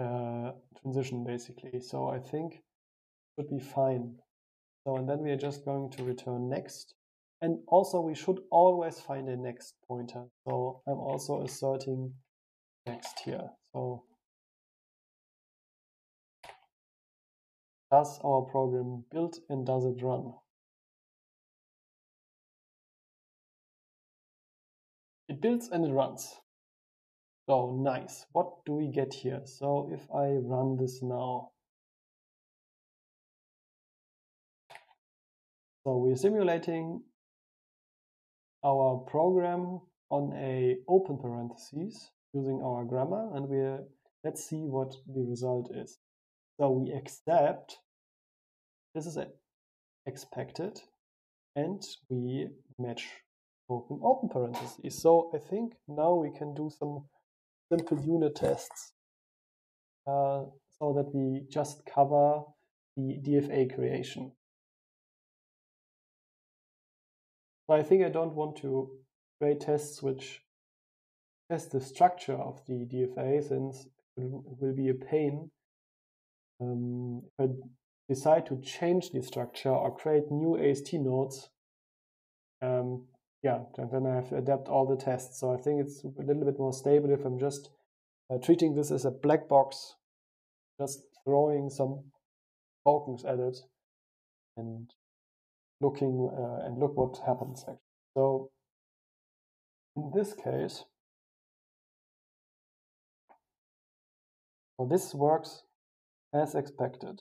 transition basically. So I think it should be fine. So and then we are just going to return next. And also we should always find a next pointer. So I'm also asserting next here. So does our program build and does it run? It builds and it runs. So nice. What do we get here? So if I run this now, so we're simulating our program on a open parentheses using our grammar, and let's see what the result is. So we accept, this is expected, and we match open parentheses. So I think now we can do some simple unit tests so that we just cover the DFA creation. So I think I don't want to create tests which test the structure of the DFA, since it will be a pain. If I decide to change the structure or create new AST nodes, yeah, then I have to adapt all the tests. So I think it's a little bit more stable if I'm just treating this as a black box, just throwing some tokens at it and looking and look what happens. So in this case, so this works as expected.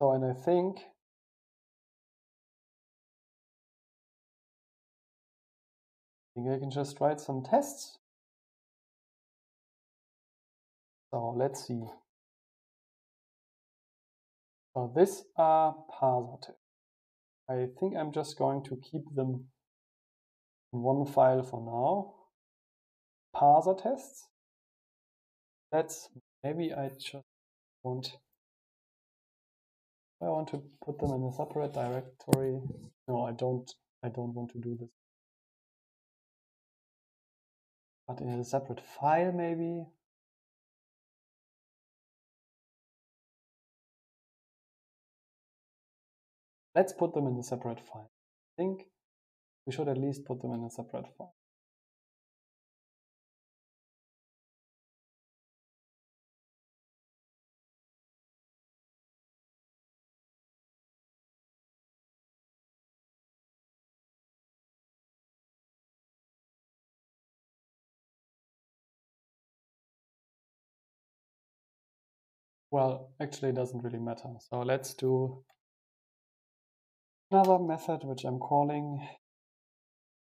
So, and I think I can just write some tests. So let's see. So these are parser tests. I think I'm just going to keep them in one file for now. Parser tests. That's maybe I just want. I want to put them in a separate directory. No, I don't want to do this. But in a separate file, maybe. Let's put them in a separate file. I think we should at least put them in a separate file. Well, actually it doesn't really matter. So let's do another method which I'm calling,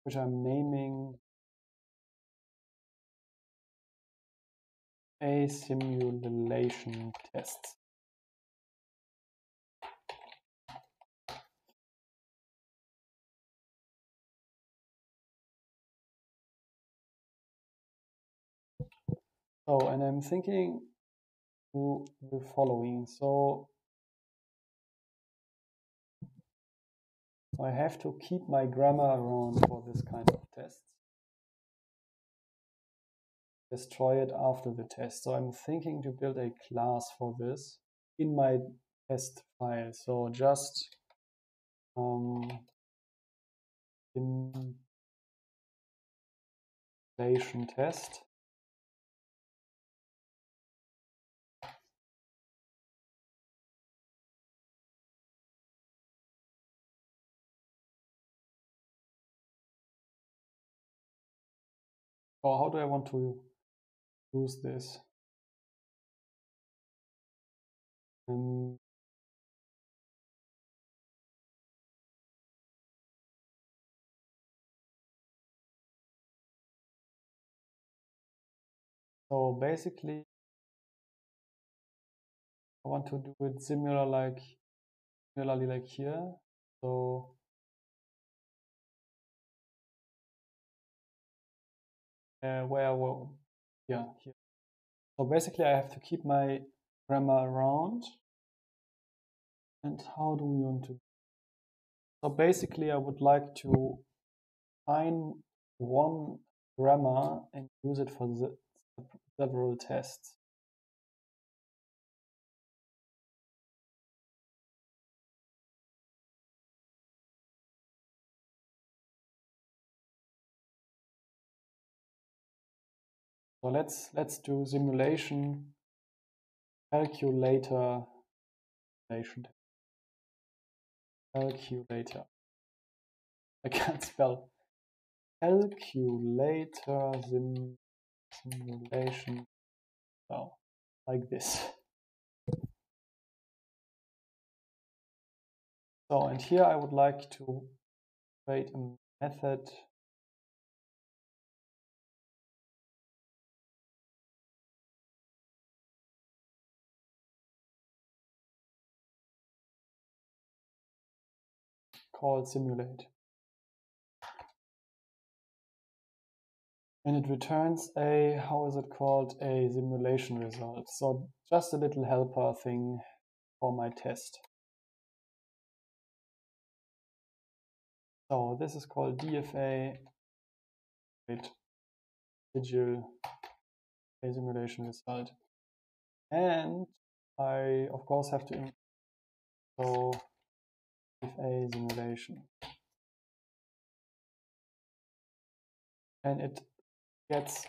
which I'm naming a simulation test. So, and I'm thinking to the following. So I have to keep my grammar around for this kind of test. Destroy it after the test. So I'm thinking to build a class for this in my test file. So just simulation test. Or how do I want to use this? So basically, I want to do it similarly like here. So here. So basically I have to keep my grammar around. And how do we want to? So basically I would like to find one grammar and use it for the several tests. So let's do simulation calculator. I can't spell. Calculator simulation. Oh, like this. So, and here I would like to create a method. Call simulate, and it returns a, how is it called, a simulation result. So just a little helper thing for my test. So this is called DFA sigil a simulation result, and I of course have to DFA simulation, and it gets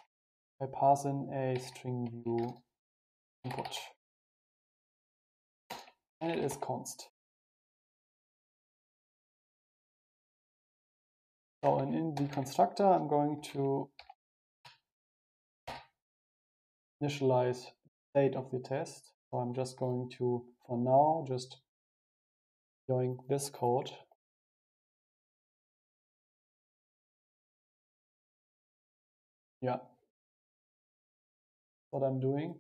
by passing a string view input, and it is const. So, and in the constructor, I'm going to initialize the state of the test. So I'm just going to, for now, just doing this code. Yeah, what I'm doing.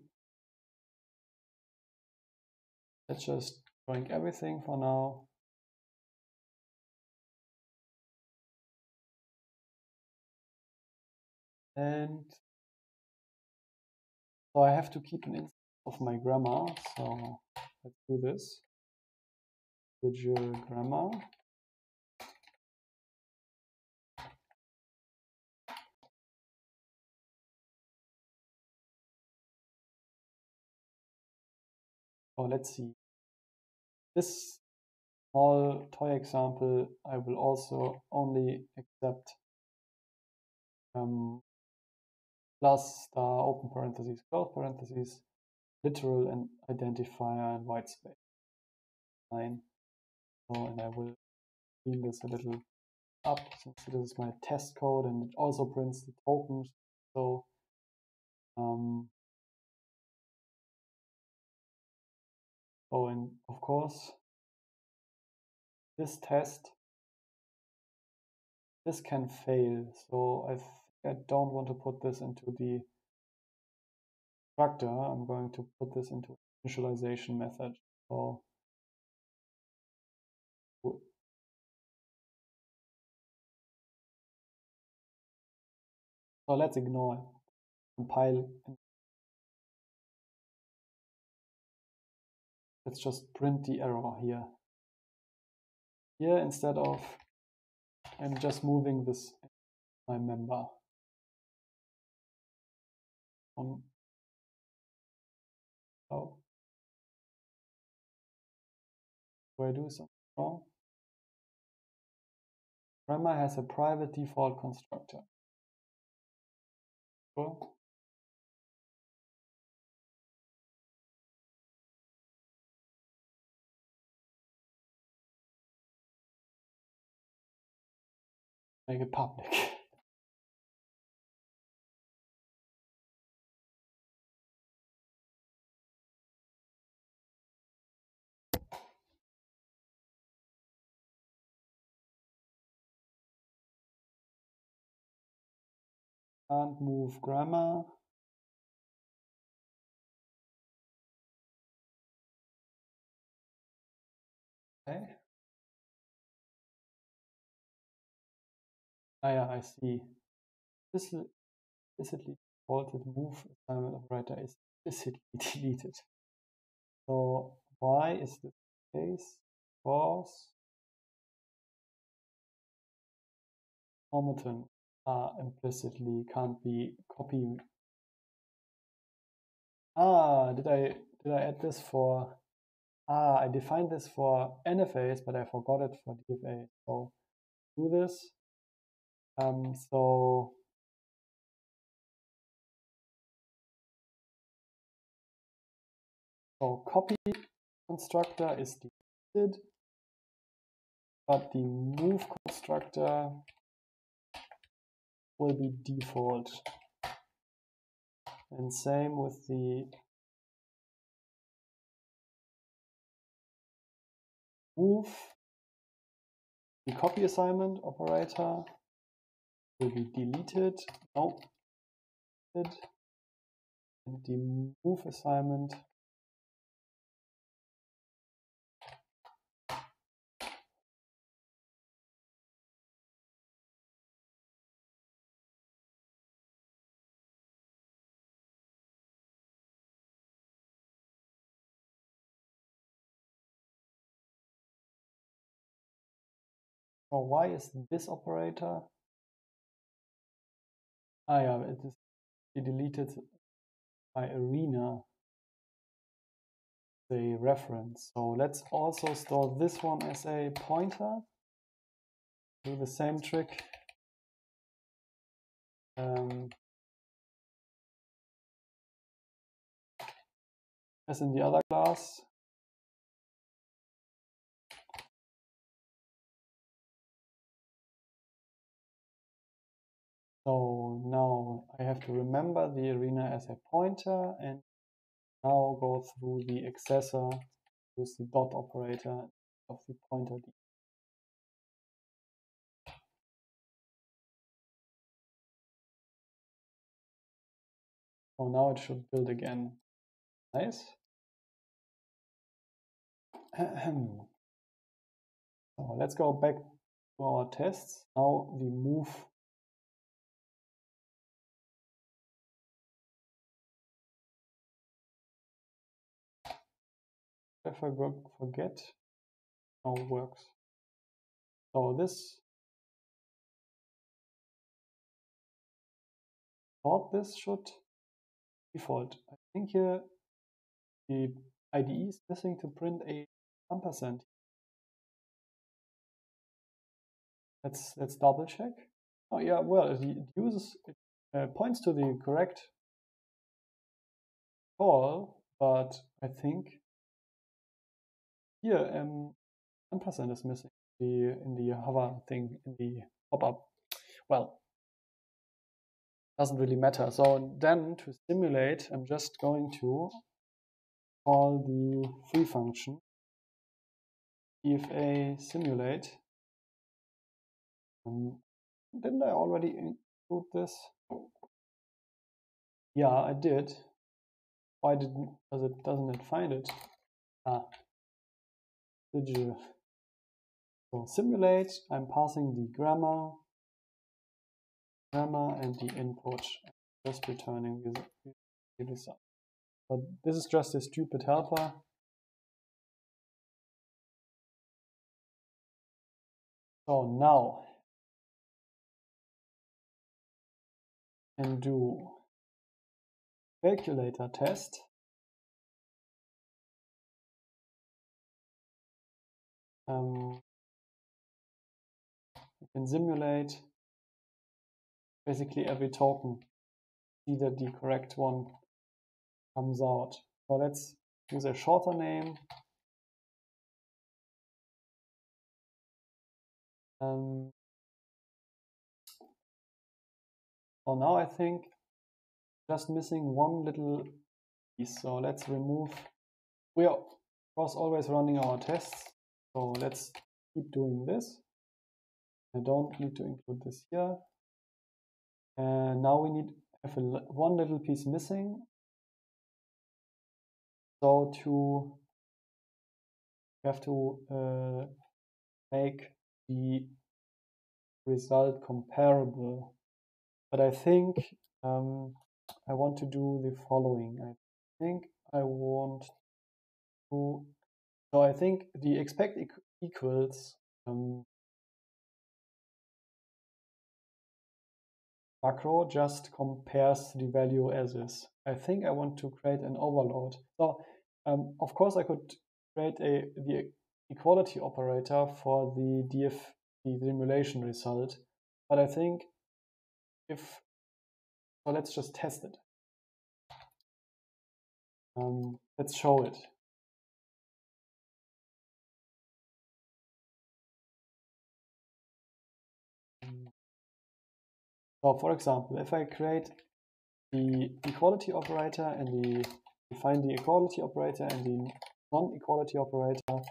It's just doing everything for now. And so I have to keep an instance of my grammar. So let's do this. Sigil grammar, oh, let's see, this small toy example I will also only accept plus star open parentheses close parentheses literal and identifier and white space line. Oh, and I will clean this a little up since this is my test code and it also prints the tokens. So Oh, and of course, this test, this can fail. So I don't want to put this into the structure. I'm going to put this into initialization method. So let's ignore it. Compile. Let's just print the error here. Here, instead of, I'm just moving this my member on. Oh, do I do something wrong? Grammar has a private default constructor. Cool. Make it public. Can't move grammar. Okay. Ah, yeah, I see. This is implicitly defaulted move assignment operator is implicitly deleted. So why is this the case? Because automatons are implicitly can't be copied. Ah, did I add this for? Ah, I defined this for NFAs, but I forgot it for DFA. So do this. So copy constructor is deleted, but the move constructor will be default, and same with the move. The copy assignment operator will be deleted. No, and the move assignment . So why is this operator? Ah, yeah, it is deleted by arena, the reference. So let's also store this one as a pointer. Do the same trick. As in the other class. So now I have to remember the arena as a pointer and now go through the accessor with the dot operator of the pointer. So now it should build again. Nice. So let's go back to our tests. Now the move. I forget how it works. So this thought this should default. I think here the IDE is missing to print a ampersand. Let's double check. Oh yeah, well it points to the correct call, but I think. Here, ampersand is missing in the hover thing, in the pop-up. Well, doesn't really matter. So then to simulate, I'm just going to call the free function DFA simulate. Didn't I already include this? Yeah, I did. Why doesn't it find it? Ah, sigil. So simulate, I'm passing the grammar and the input, just returning the result. But this is just a stupid helper. So now I can do calculator test. You can simulate basically every token, see that the correct one comes out. So let's use a shorter name. So now I think just missing one little piece. So let's remove. We are of course always running our tests. So let's keep doing this. I don't need to include this here. And now we need one little piece missing. So we have to make the result comparable. But I think I want to do the following. So I think the expect equals macro just compares the value as is. I think I want to create an overload. So of course I could create the equality operator for the DFA simulation result, but I think so let's just test it. Let's show it. So for example, if I create the equality operator and define the equality operator and the non-equality operator,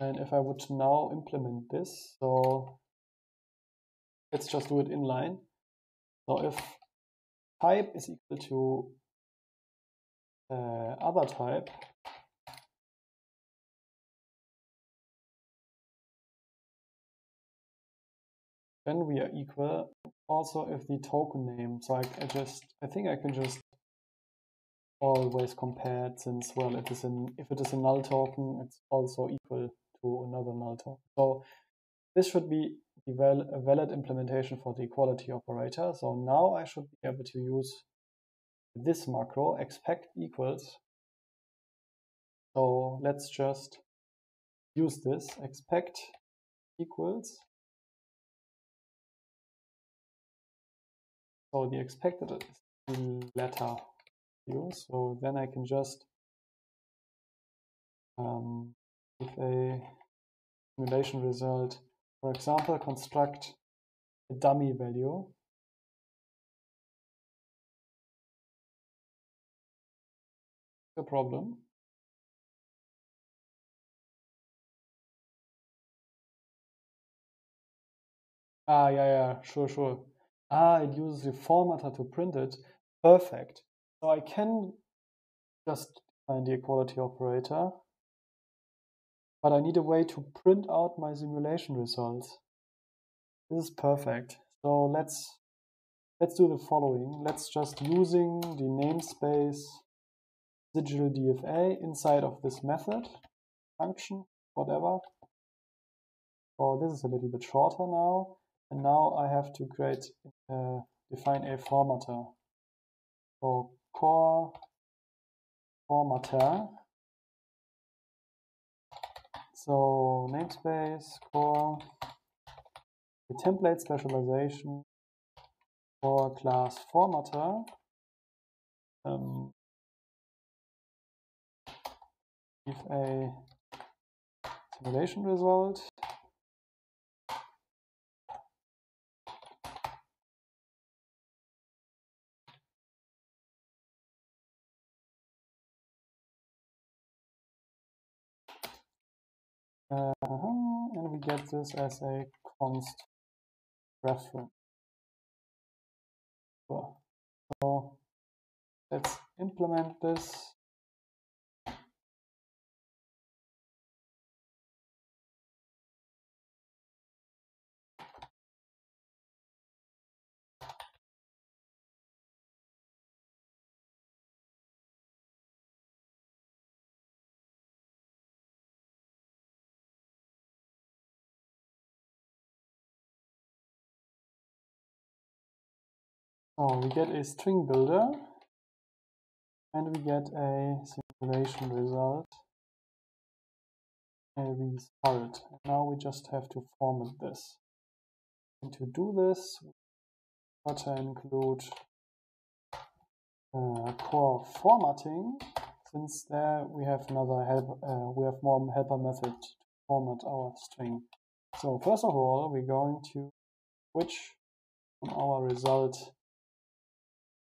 and if I would now implement this, so let's just do it inline. So if type is equal to other type, then we are equal. Also, if the token name, so I think I can just always compare it, since, well, if it is a null token, it's also equal to another null token. So this should be a valid implementation for the equality operator. So now I should be able to use this macro expect equals. So let's just use this expect equals. So the expected is the letter u. So then I can just with a simulation result, for example, construct a dummy value. The problem. Ah, yeah, sure. Ah, it uses the formatter to print it. Perfect. So I can just find the equality operator, but I need a way to print out my simulation results. This is perfect. So let's do the following. Let's just using the namespace sigil DFA inside of this method, function, whatever. So this is a little bit shorter now. And now I have to create, define a formatter. So core formatter. So namespace, core, the template specialization for class formatter. If a simulation result, and we get this as a const reference. Cool. So let's implement this. So we get a string builder and we get a simulation result, a result. Now we just have to format this. And to do this, we got to include core formatting, since there we have another help. We have more helper method to format our string. So first of all, we're going to switch from our result.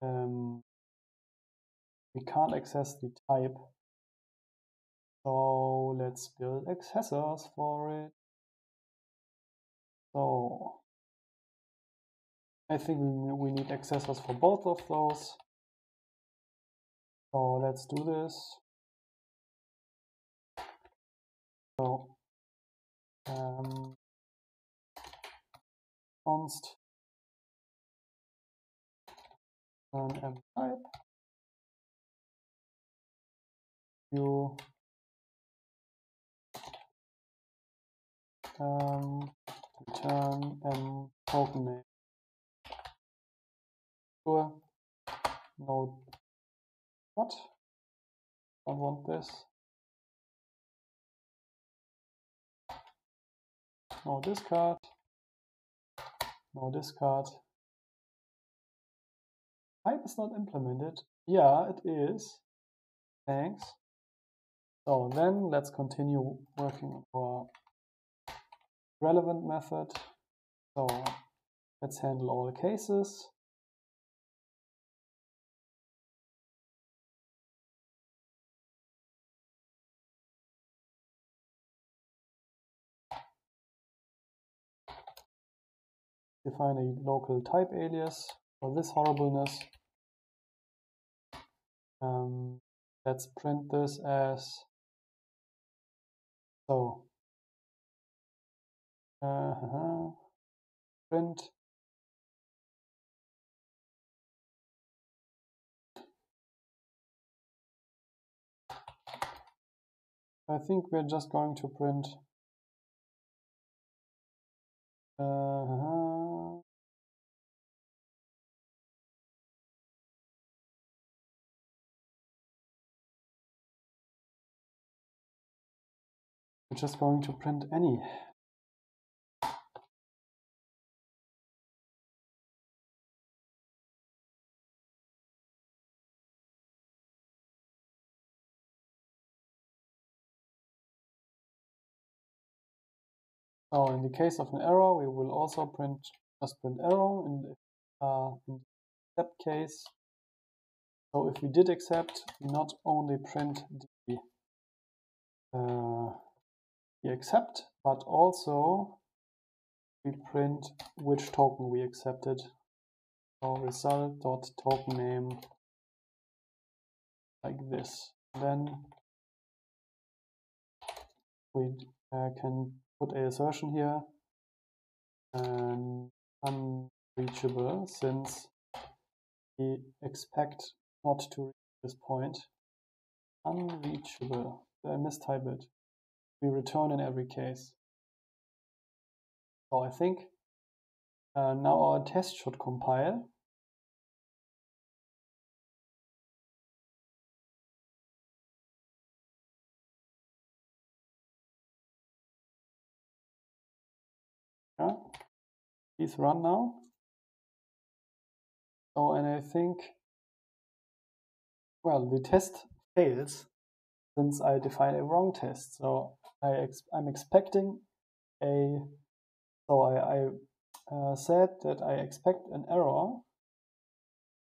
We can't access the type, so let's build accessors for it. So I think we need accessors for both of those, so let's do this. So const and type you return and token name. Sure. No, what? I don't want this. No discard. No discard. Type is not implemented. Yeah, it is. Thanks. So then let's continue working on our relevant method. So let's handle all cases. Define a local type alias for this horribleness. Let's print this as so. Print I think we're just going to print just going to print any. So in the case of an error, we will also print error in the accept case. So if we did accept, we not only print the accept, but also we print which token we accepted. So result dot token name, like this. Then we can put a assertion here, unreachable, since we expect not to reach this point. Unreachable. I mistyped it. We return in every case. So I think now our test should compile. Yeah. Please run now. Oh, and I think, well, the test fails since I defined a wrong test. So I'm expecting a, so I said that I expect an error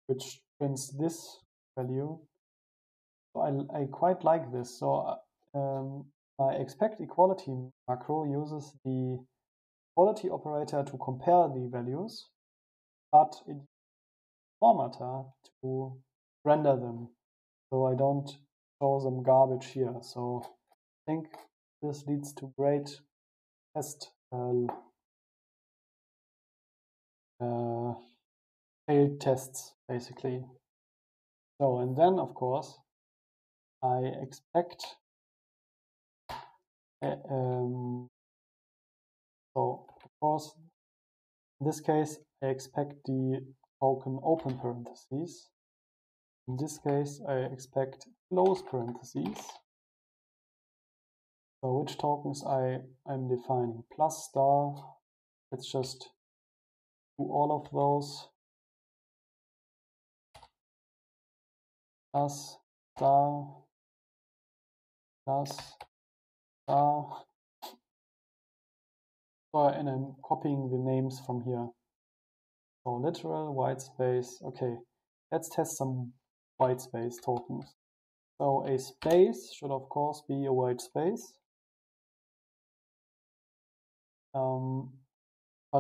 which prints this value. So I quite like this. So expect equality macro uses the equality operator to compare the values, but it uses automata to render them. So I don't show them garbage here. So I think this leads to great test failed tests, basically. So, and then of course, I expect so of course, in this case, I expect the token open parentheses. In this case, I expect close parentheses. So which tokens I'm defining? Plus star. Let's just do all of those. Plus star. Plus star. And I'm copying the names from here. So literal, white space. Okay, let's test some white space tokens. So a space should of course be a white space. But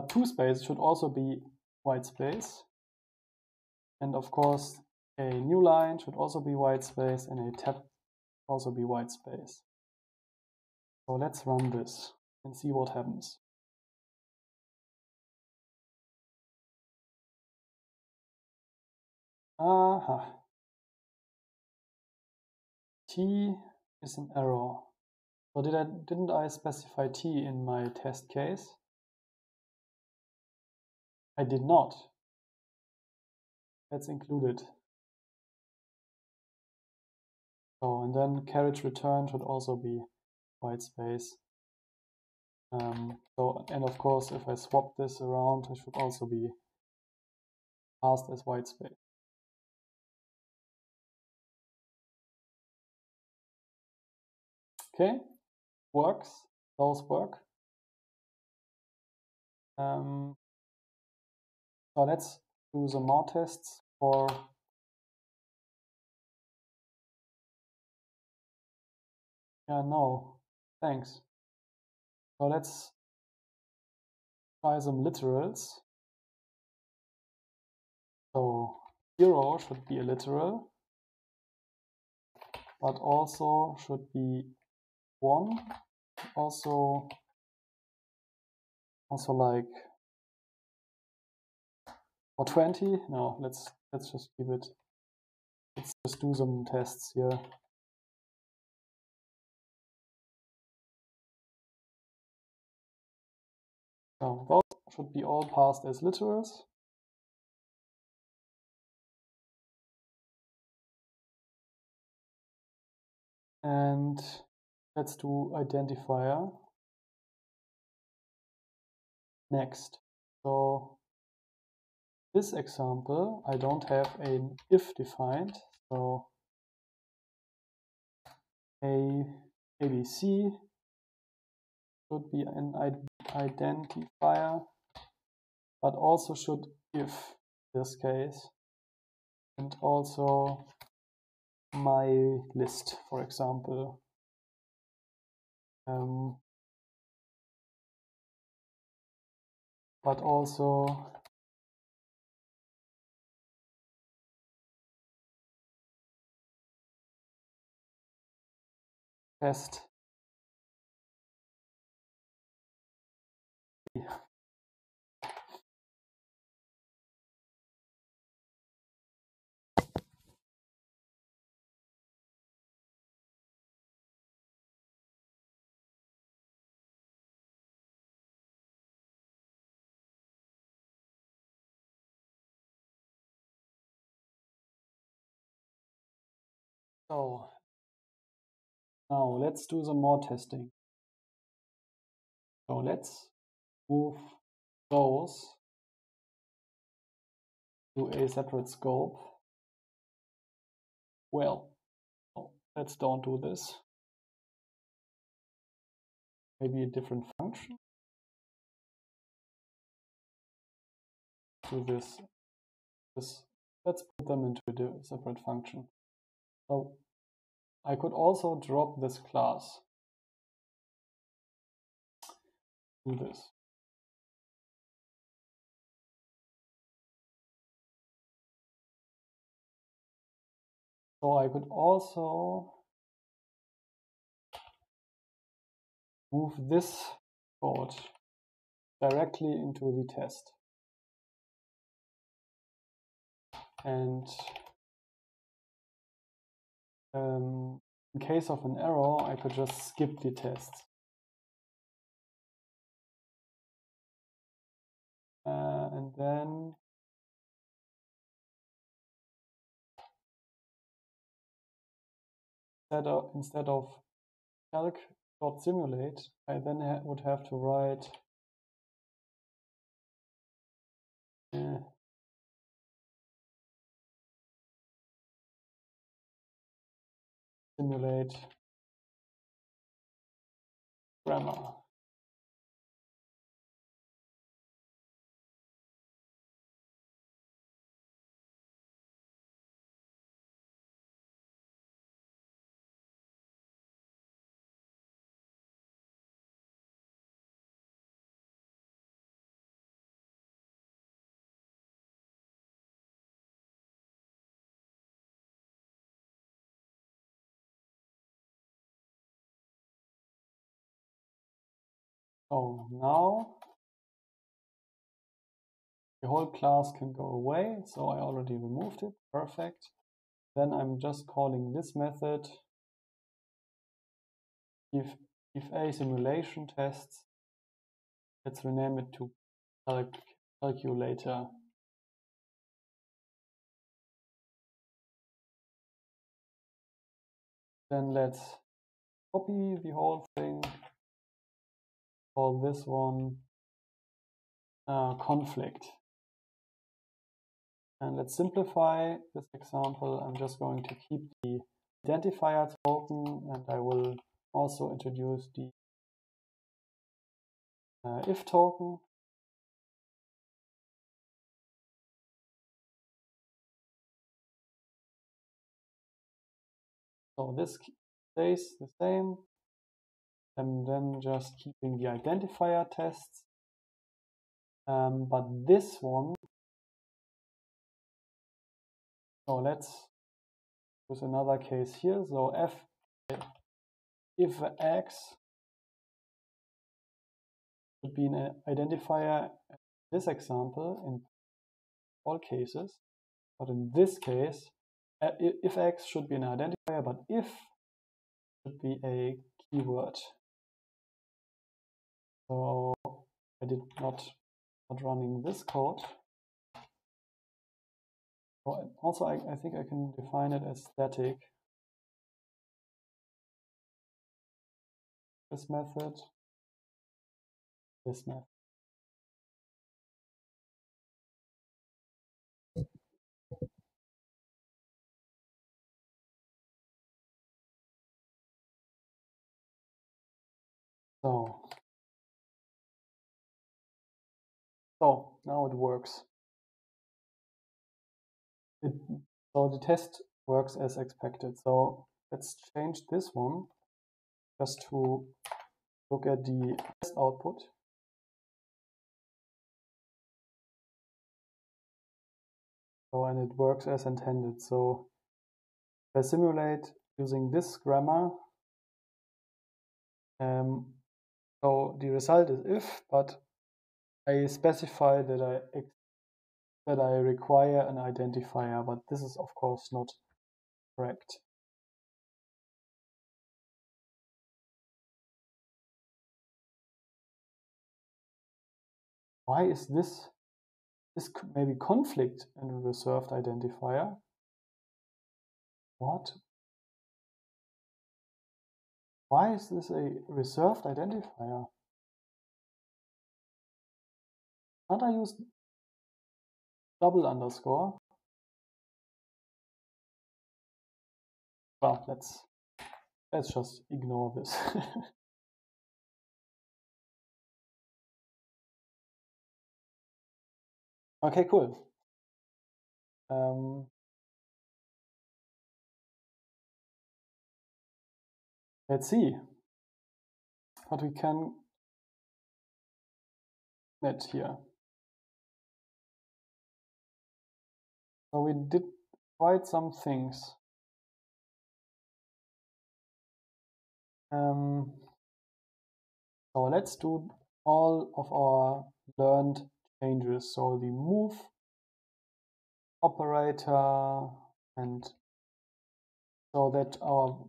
two spaces should also be white space. And of course, a new line should also be white space and a tab also be white space. So let's run this and see what happens. Aha. T is an error. So didn't I specify T in my test case? I did not. Let's include it. So, and then carriage return should also be white space. So, and of course, if I swap this around, it should also be passed as white space. Okay, works, those work. So let's do some more tests for no, thanks. So let's try some literals. So 0 should be a literal, but also should be 1, also like, or 20. No, let's just keep it. Let's just do some tests here. So those should be all passed as literals. And let's do identifier next. So this example, I don't have an if defined. So ABC should be an identifier, but also should if in this case, and also my list, for example. But also test. Yeah. So now let's do some more testing. So let's move those to a separate scope. Well, let's don't do this. Maybe a different function. Do this. Let's put them into a separate function. So I could also drop this class. do this. So I could also move this code directly into the test and in case of an error, I could just skip the test. And then instead of calc.simulate, I then would have to write simulate grammar. So now the whole class can go away. So I already removed it. Perfect. Then I'm just calling this method if a simulation tests. Let's rename it to calculator. Then let's copy the whole thing. Call this one conflict. And let's simplify this example. I'm just going to keep the identifiers open, and I will also introduce the if token. So this stays the same. And then just keeping the identifier tests. But this one, so let's use another case here. So if x should be an identifier in this example, in all cases, but in this case, if x should be an identifier, but if should be a keyword. So I did not running this code. Also, I think I can define it as static. This method. This method. So now it works. So the test works as expected. So let's change this one just to look at the test output. So and it works as intended. So I simulate using this grammar. So the result is if, but I specify that I require an identifier, but this is of course not correct. Why is this? This could maybe conflict and a reserved identifier. What? Why is this a reserved identifier? Can't I use double underscore? Well, let's just ignore this. Okay, cool. Let's see what we can that's here. So we did quite some things. So let's do all of our learned changes. So the move operator, and so that our,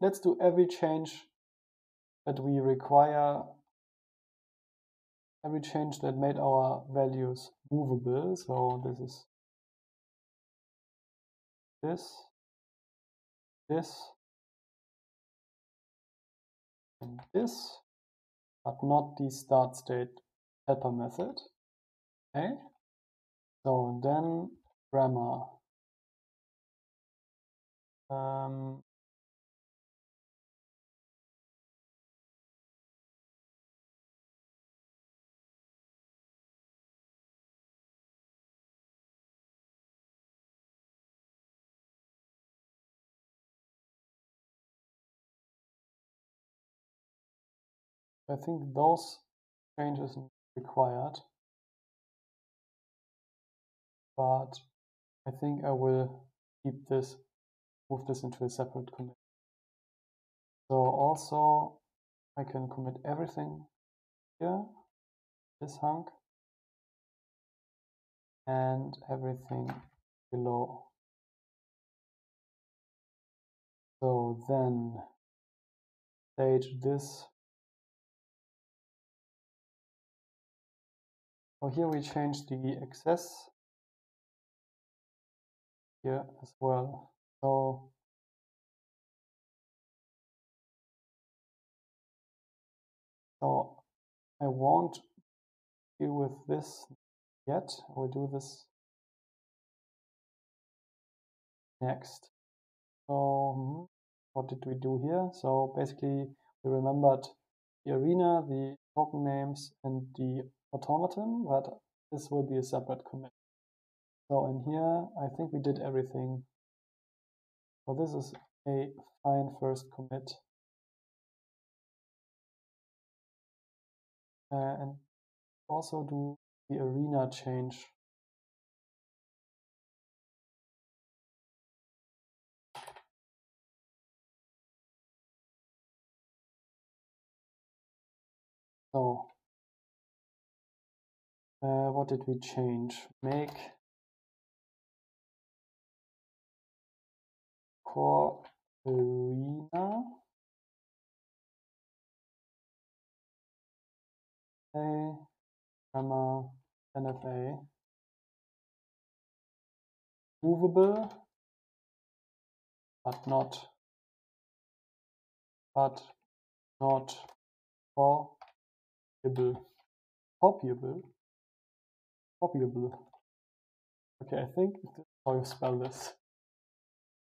let's do every change that we require, every change that made our values movable. So this is this, this, and this, but not the start state helper method. Okay. So then grammar. I think those changes are required, but I think I will keep this, move this into a separate commit. So also I can commit everything here, this hunk, and everything below. So then stage this. So here we change the access here as well. So I won't deal with this yet. We'll do this next. So what did we do here? So basically we remembered the arena, the token names, and the automaton, but this will be a separate commit. So in here, I think we did everything. So this is a fine first commit. And also do the arena change. So what did we change? Make core arena a comma NFA movable, but not copyable. Okay, I think this is how you spell this.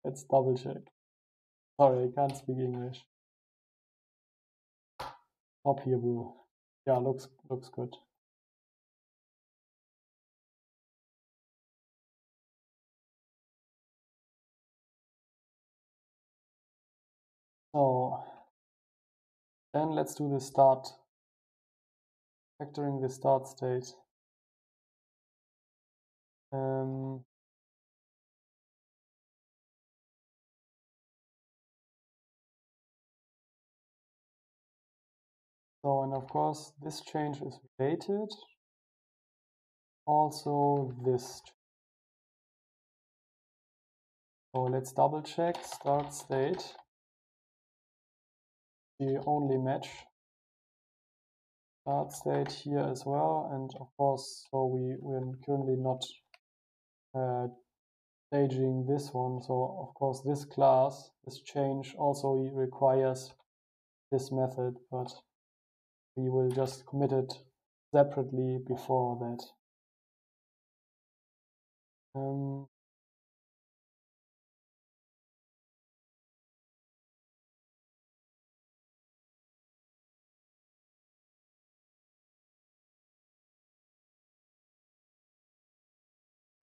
Let's double check. Sorry, I can't speak English. Copyable. Yeah, looks good. So then let's do the start, factoring the start state. So, and of course, this change is related. Also, this. So let's double check start state. We only match start state here as well, and of course, so we're currently not staging this one, so of course this class, this change also requires this method, but we will just commit it separately before that.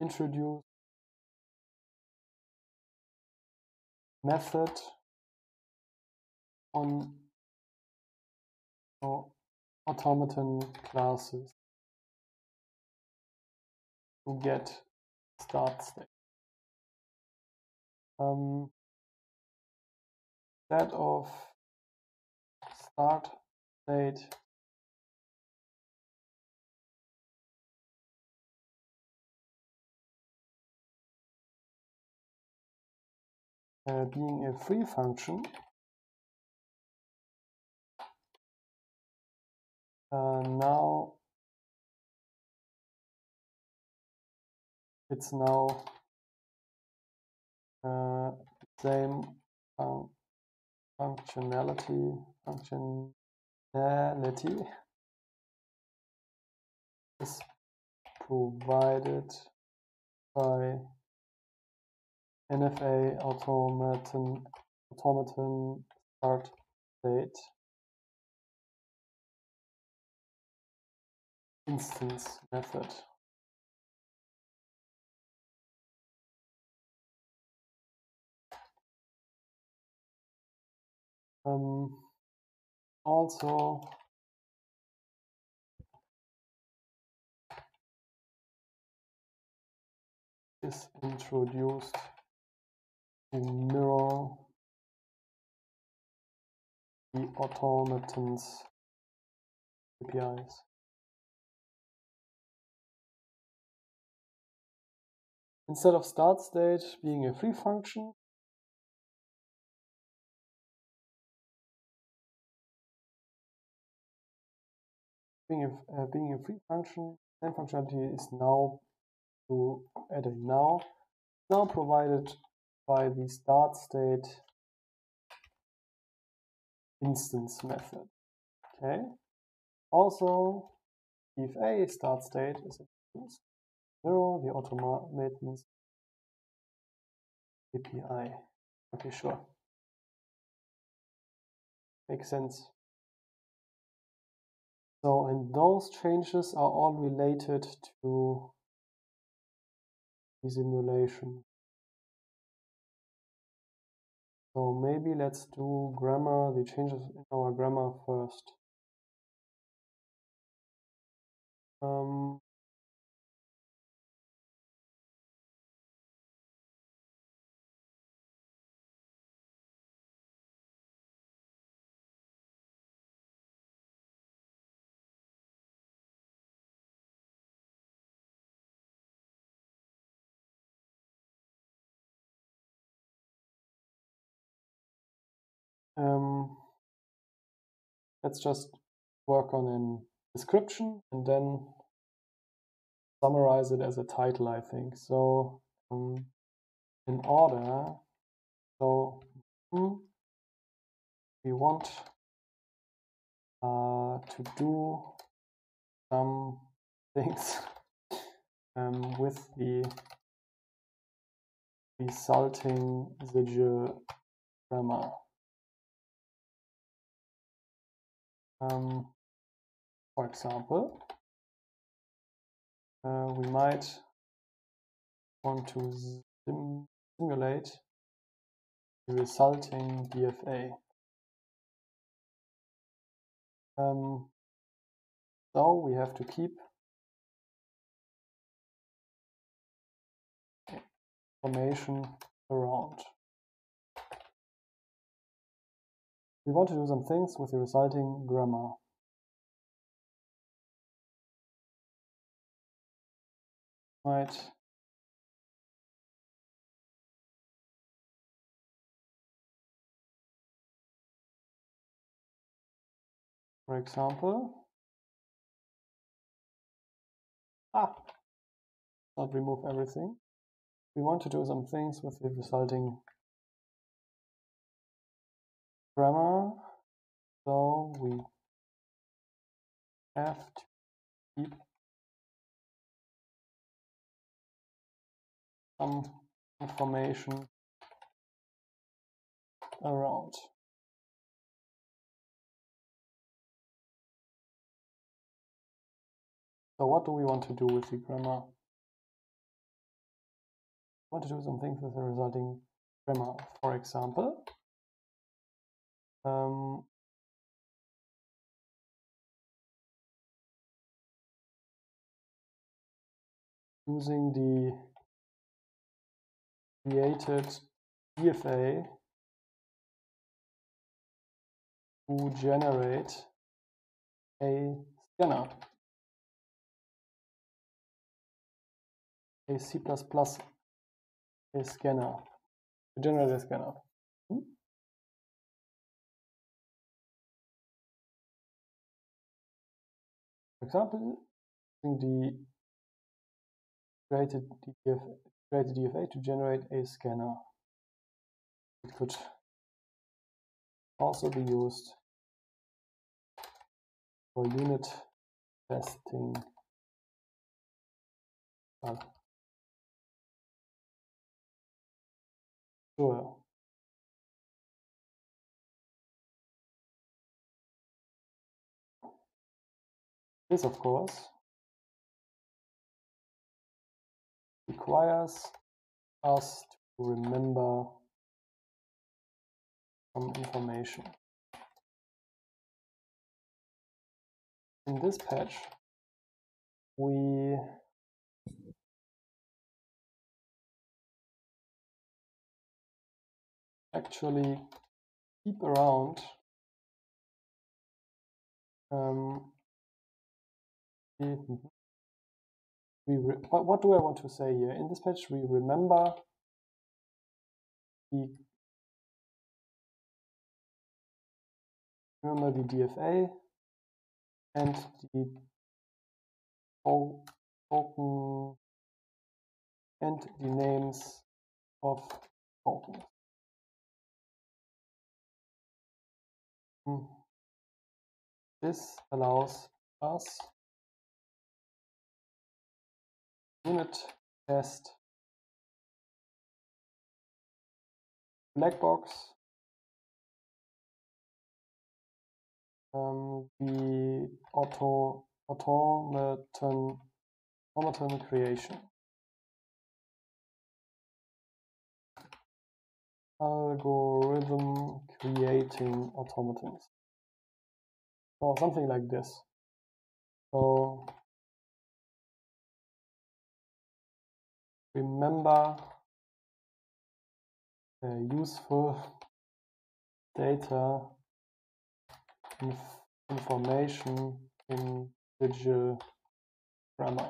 Introduce method on automaton classes. get start state. Instead of start state, being a free function, now it's now same functionality is provided by NFA automaton start state instance method. Also is introduced to mirror the automaton's APIs. Instead of start state being a free function, same functionality is now to add a now provided by the start state instance method. Okay. Also, DFA start state is introduced. Mirror the automaton's API. Okay, sure. Makes sense. So, and those changes are all related to the simulation. So maybe let's do grammar, the changes in our grammar first. Let's just work on a description and then summarize it as a title, I think. So in order, so we want to do some things with the resulting sigil grammar. For example, we might want to simulate the resulting DFA. So we have to keep information around. We want to do some things with the resulting grammar. Right. For example, not remove everything. We want to do some things with the resulting grammar, so we have to keep some information around. So what do we want to do with the grammar? We want to do some things with the resulting grammar. For example, using the created DFA to generate a scanner, a C++ a scanner, to generate a scanner. For example, using the created DFA to generate a scanner. It could also be used for unit testing. Sure. This, of course, requires us to remember some information. In this patch, we actually keep around what do I want to say here? In this patch, we remember the DFA and the token and the names of tokens. This allows us unit test black box the automaton creation. Algorithm creating automatons, or something like this. So remember useful data information in sigil grammar.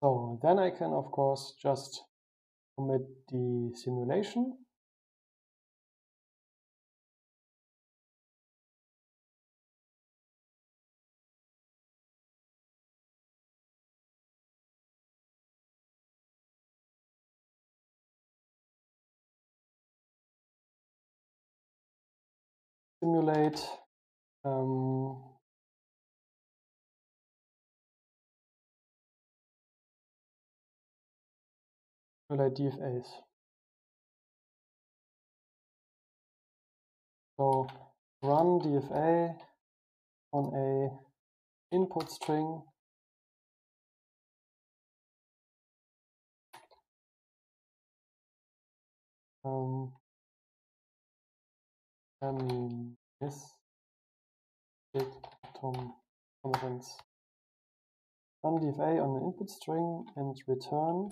So then I can, of course, just commit the simulation. Simulate DFAs. So run DFA on a input string and return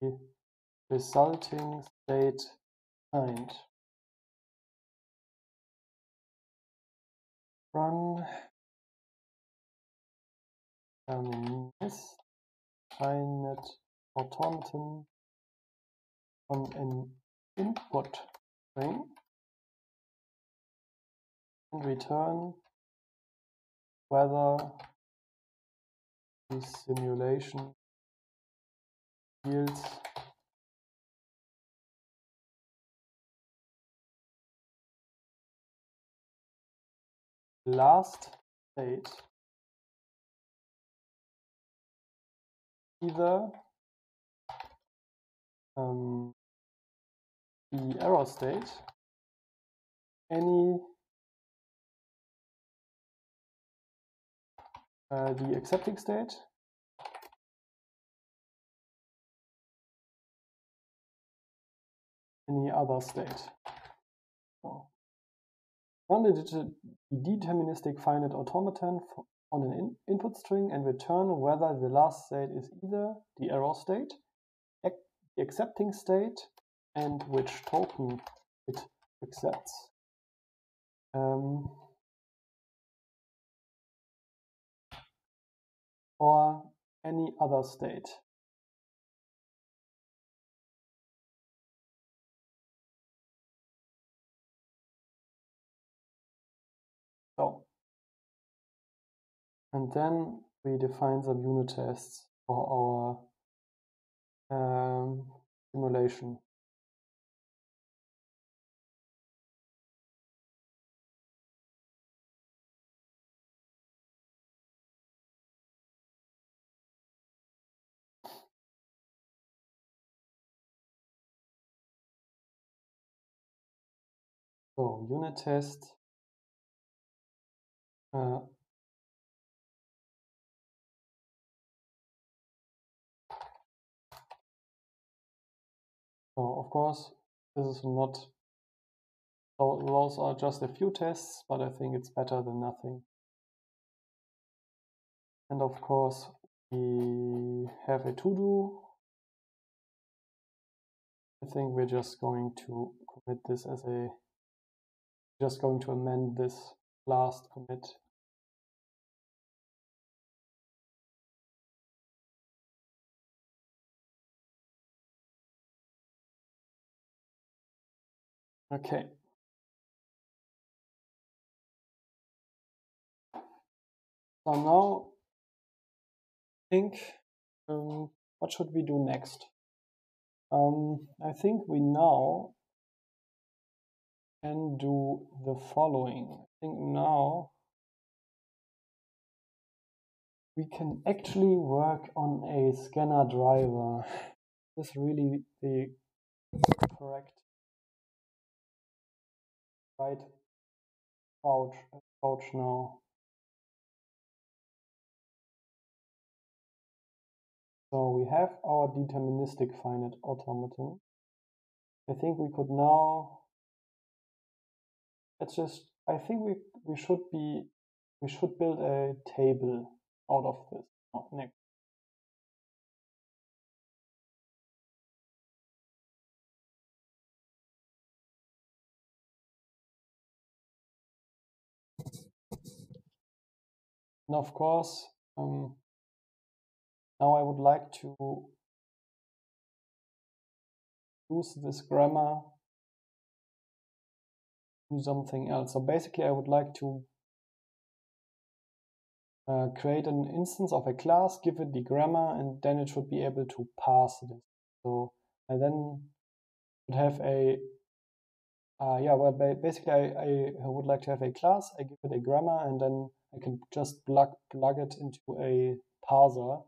the resulting state kind. Run finite automaton on an input string and return whether the simulation yields last state either the error state, any the accepting state. Any other state. So, run the deterministic finite automaton on an input string and return whether the last state is either the error state, the accepting state, and which token it accepts. Or any other state. So, and then we define some unit tests for our simulation. So, unit test. So, of course, this is not, those are just a few tests, but I think it's better than nothing. And of course, we have a to-do. I think we're just going to commit this as a, just going to amend this last commit. Okay. So now think what should we do next? I think we now can do the following. I think now we can actually work on a scanner driver. This is really the correct right approach now. So we have our deterministic finite automaton. I think we could now, let's just, I think we should build a table out of this. Oh, next. And of course, now I would like to use this grammar to do something else. So basically, I would like to create an instance of a class, give it the grammar, and then it should be able to pass this. So I then would have a I would like to have a class. I give it a grammar, and then I can just plug it into a parser,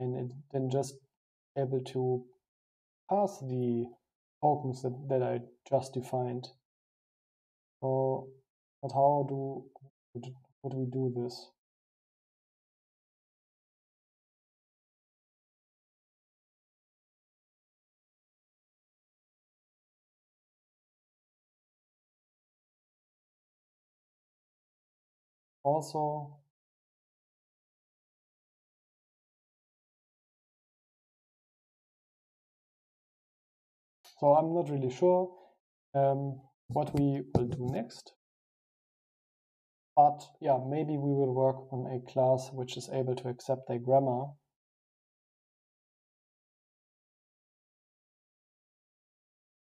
and it then just able to pass the tokens that I just defined. So, but how would we do this? Also, so I'm not really sure what we will do next, but yeah, maybe we will work on a class which is able to accept a grammar.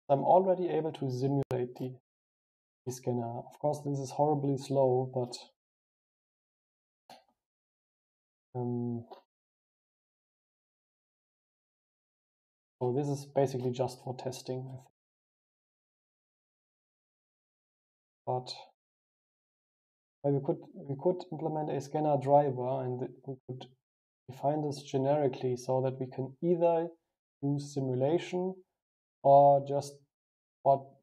I'm already able to simulate the scanner. Of course, this is horribly slow, but so this is basically just for testing, I think. But we could implement a scanner driver, and we could define this generically so that we can either use simulation or just build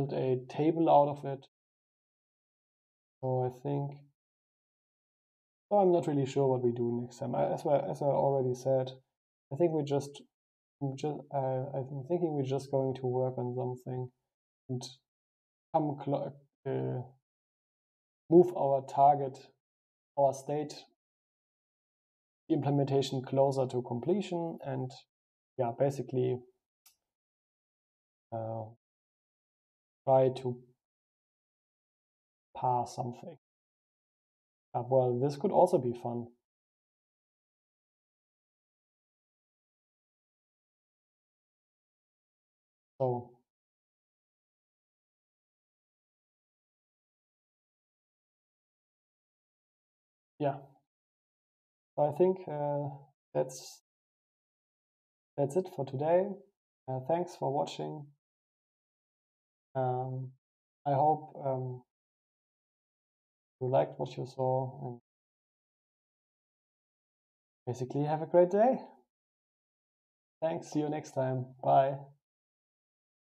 a table out of it. So I think So I'm not really sure what we do next time. As I already said, I think we just, I'm thinking we're just going to work on something and come move our target, our state implementation closer to completion, and yeah, basically try to parse something. Well, this could also be fun. So yeah, I think that's it for today. Thanks for watching. I hope you liked what you saw, and basically have a great day. Thanks, see you next time. Bye.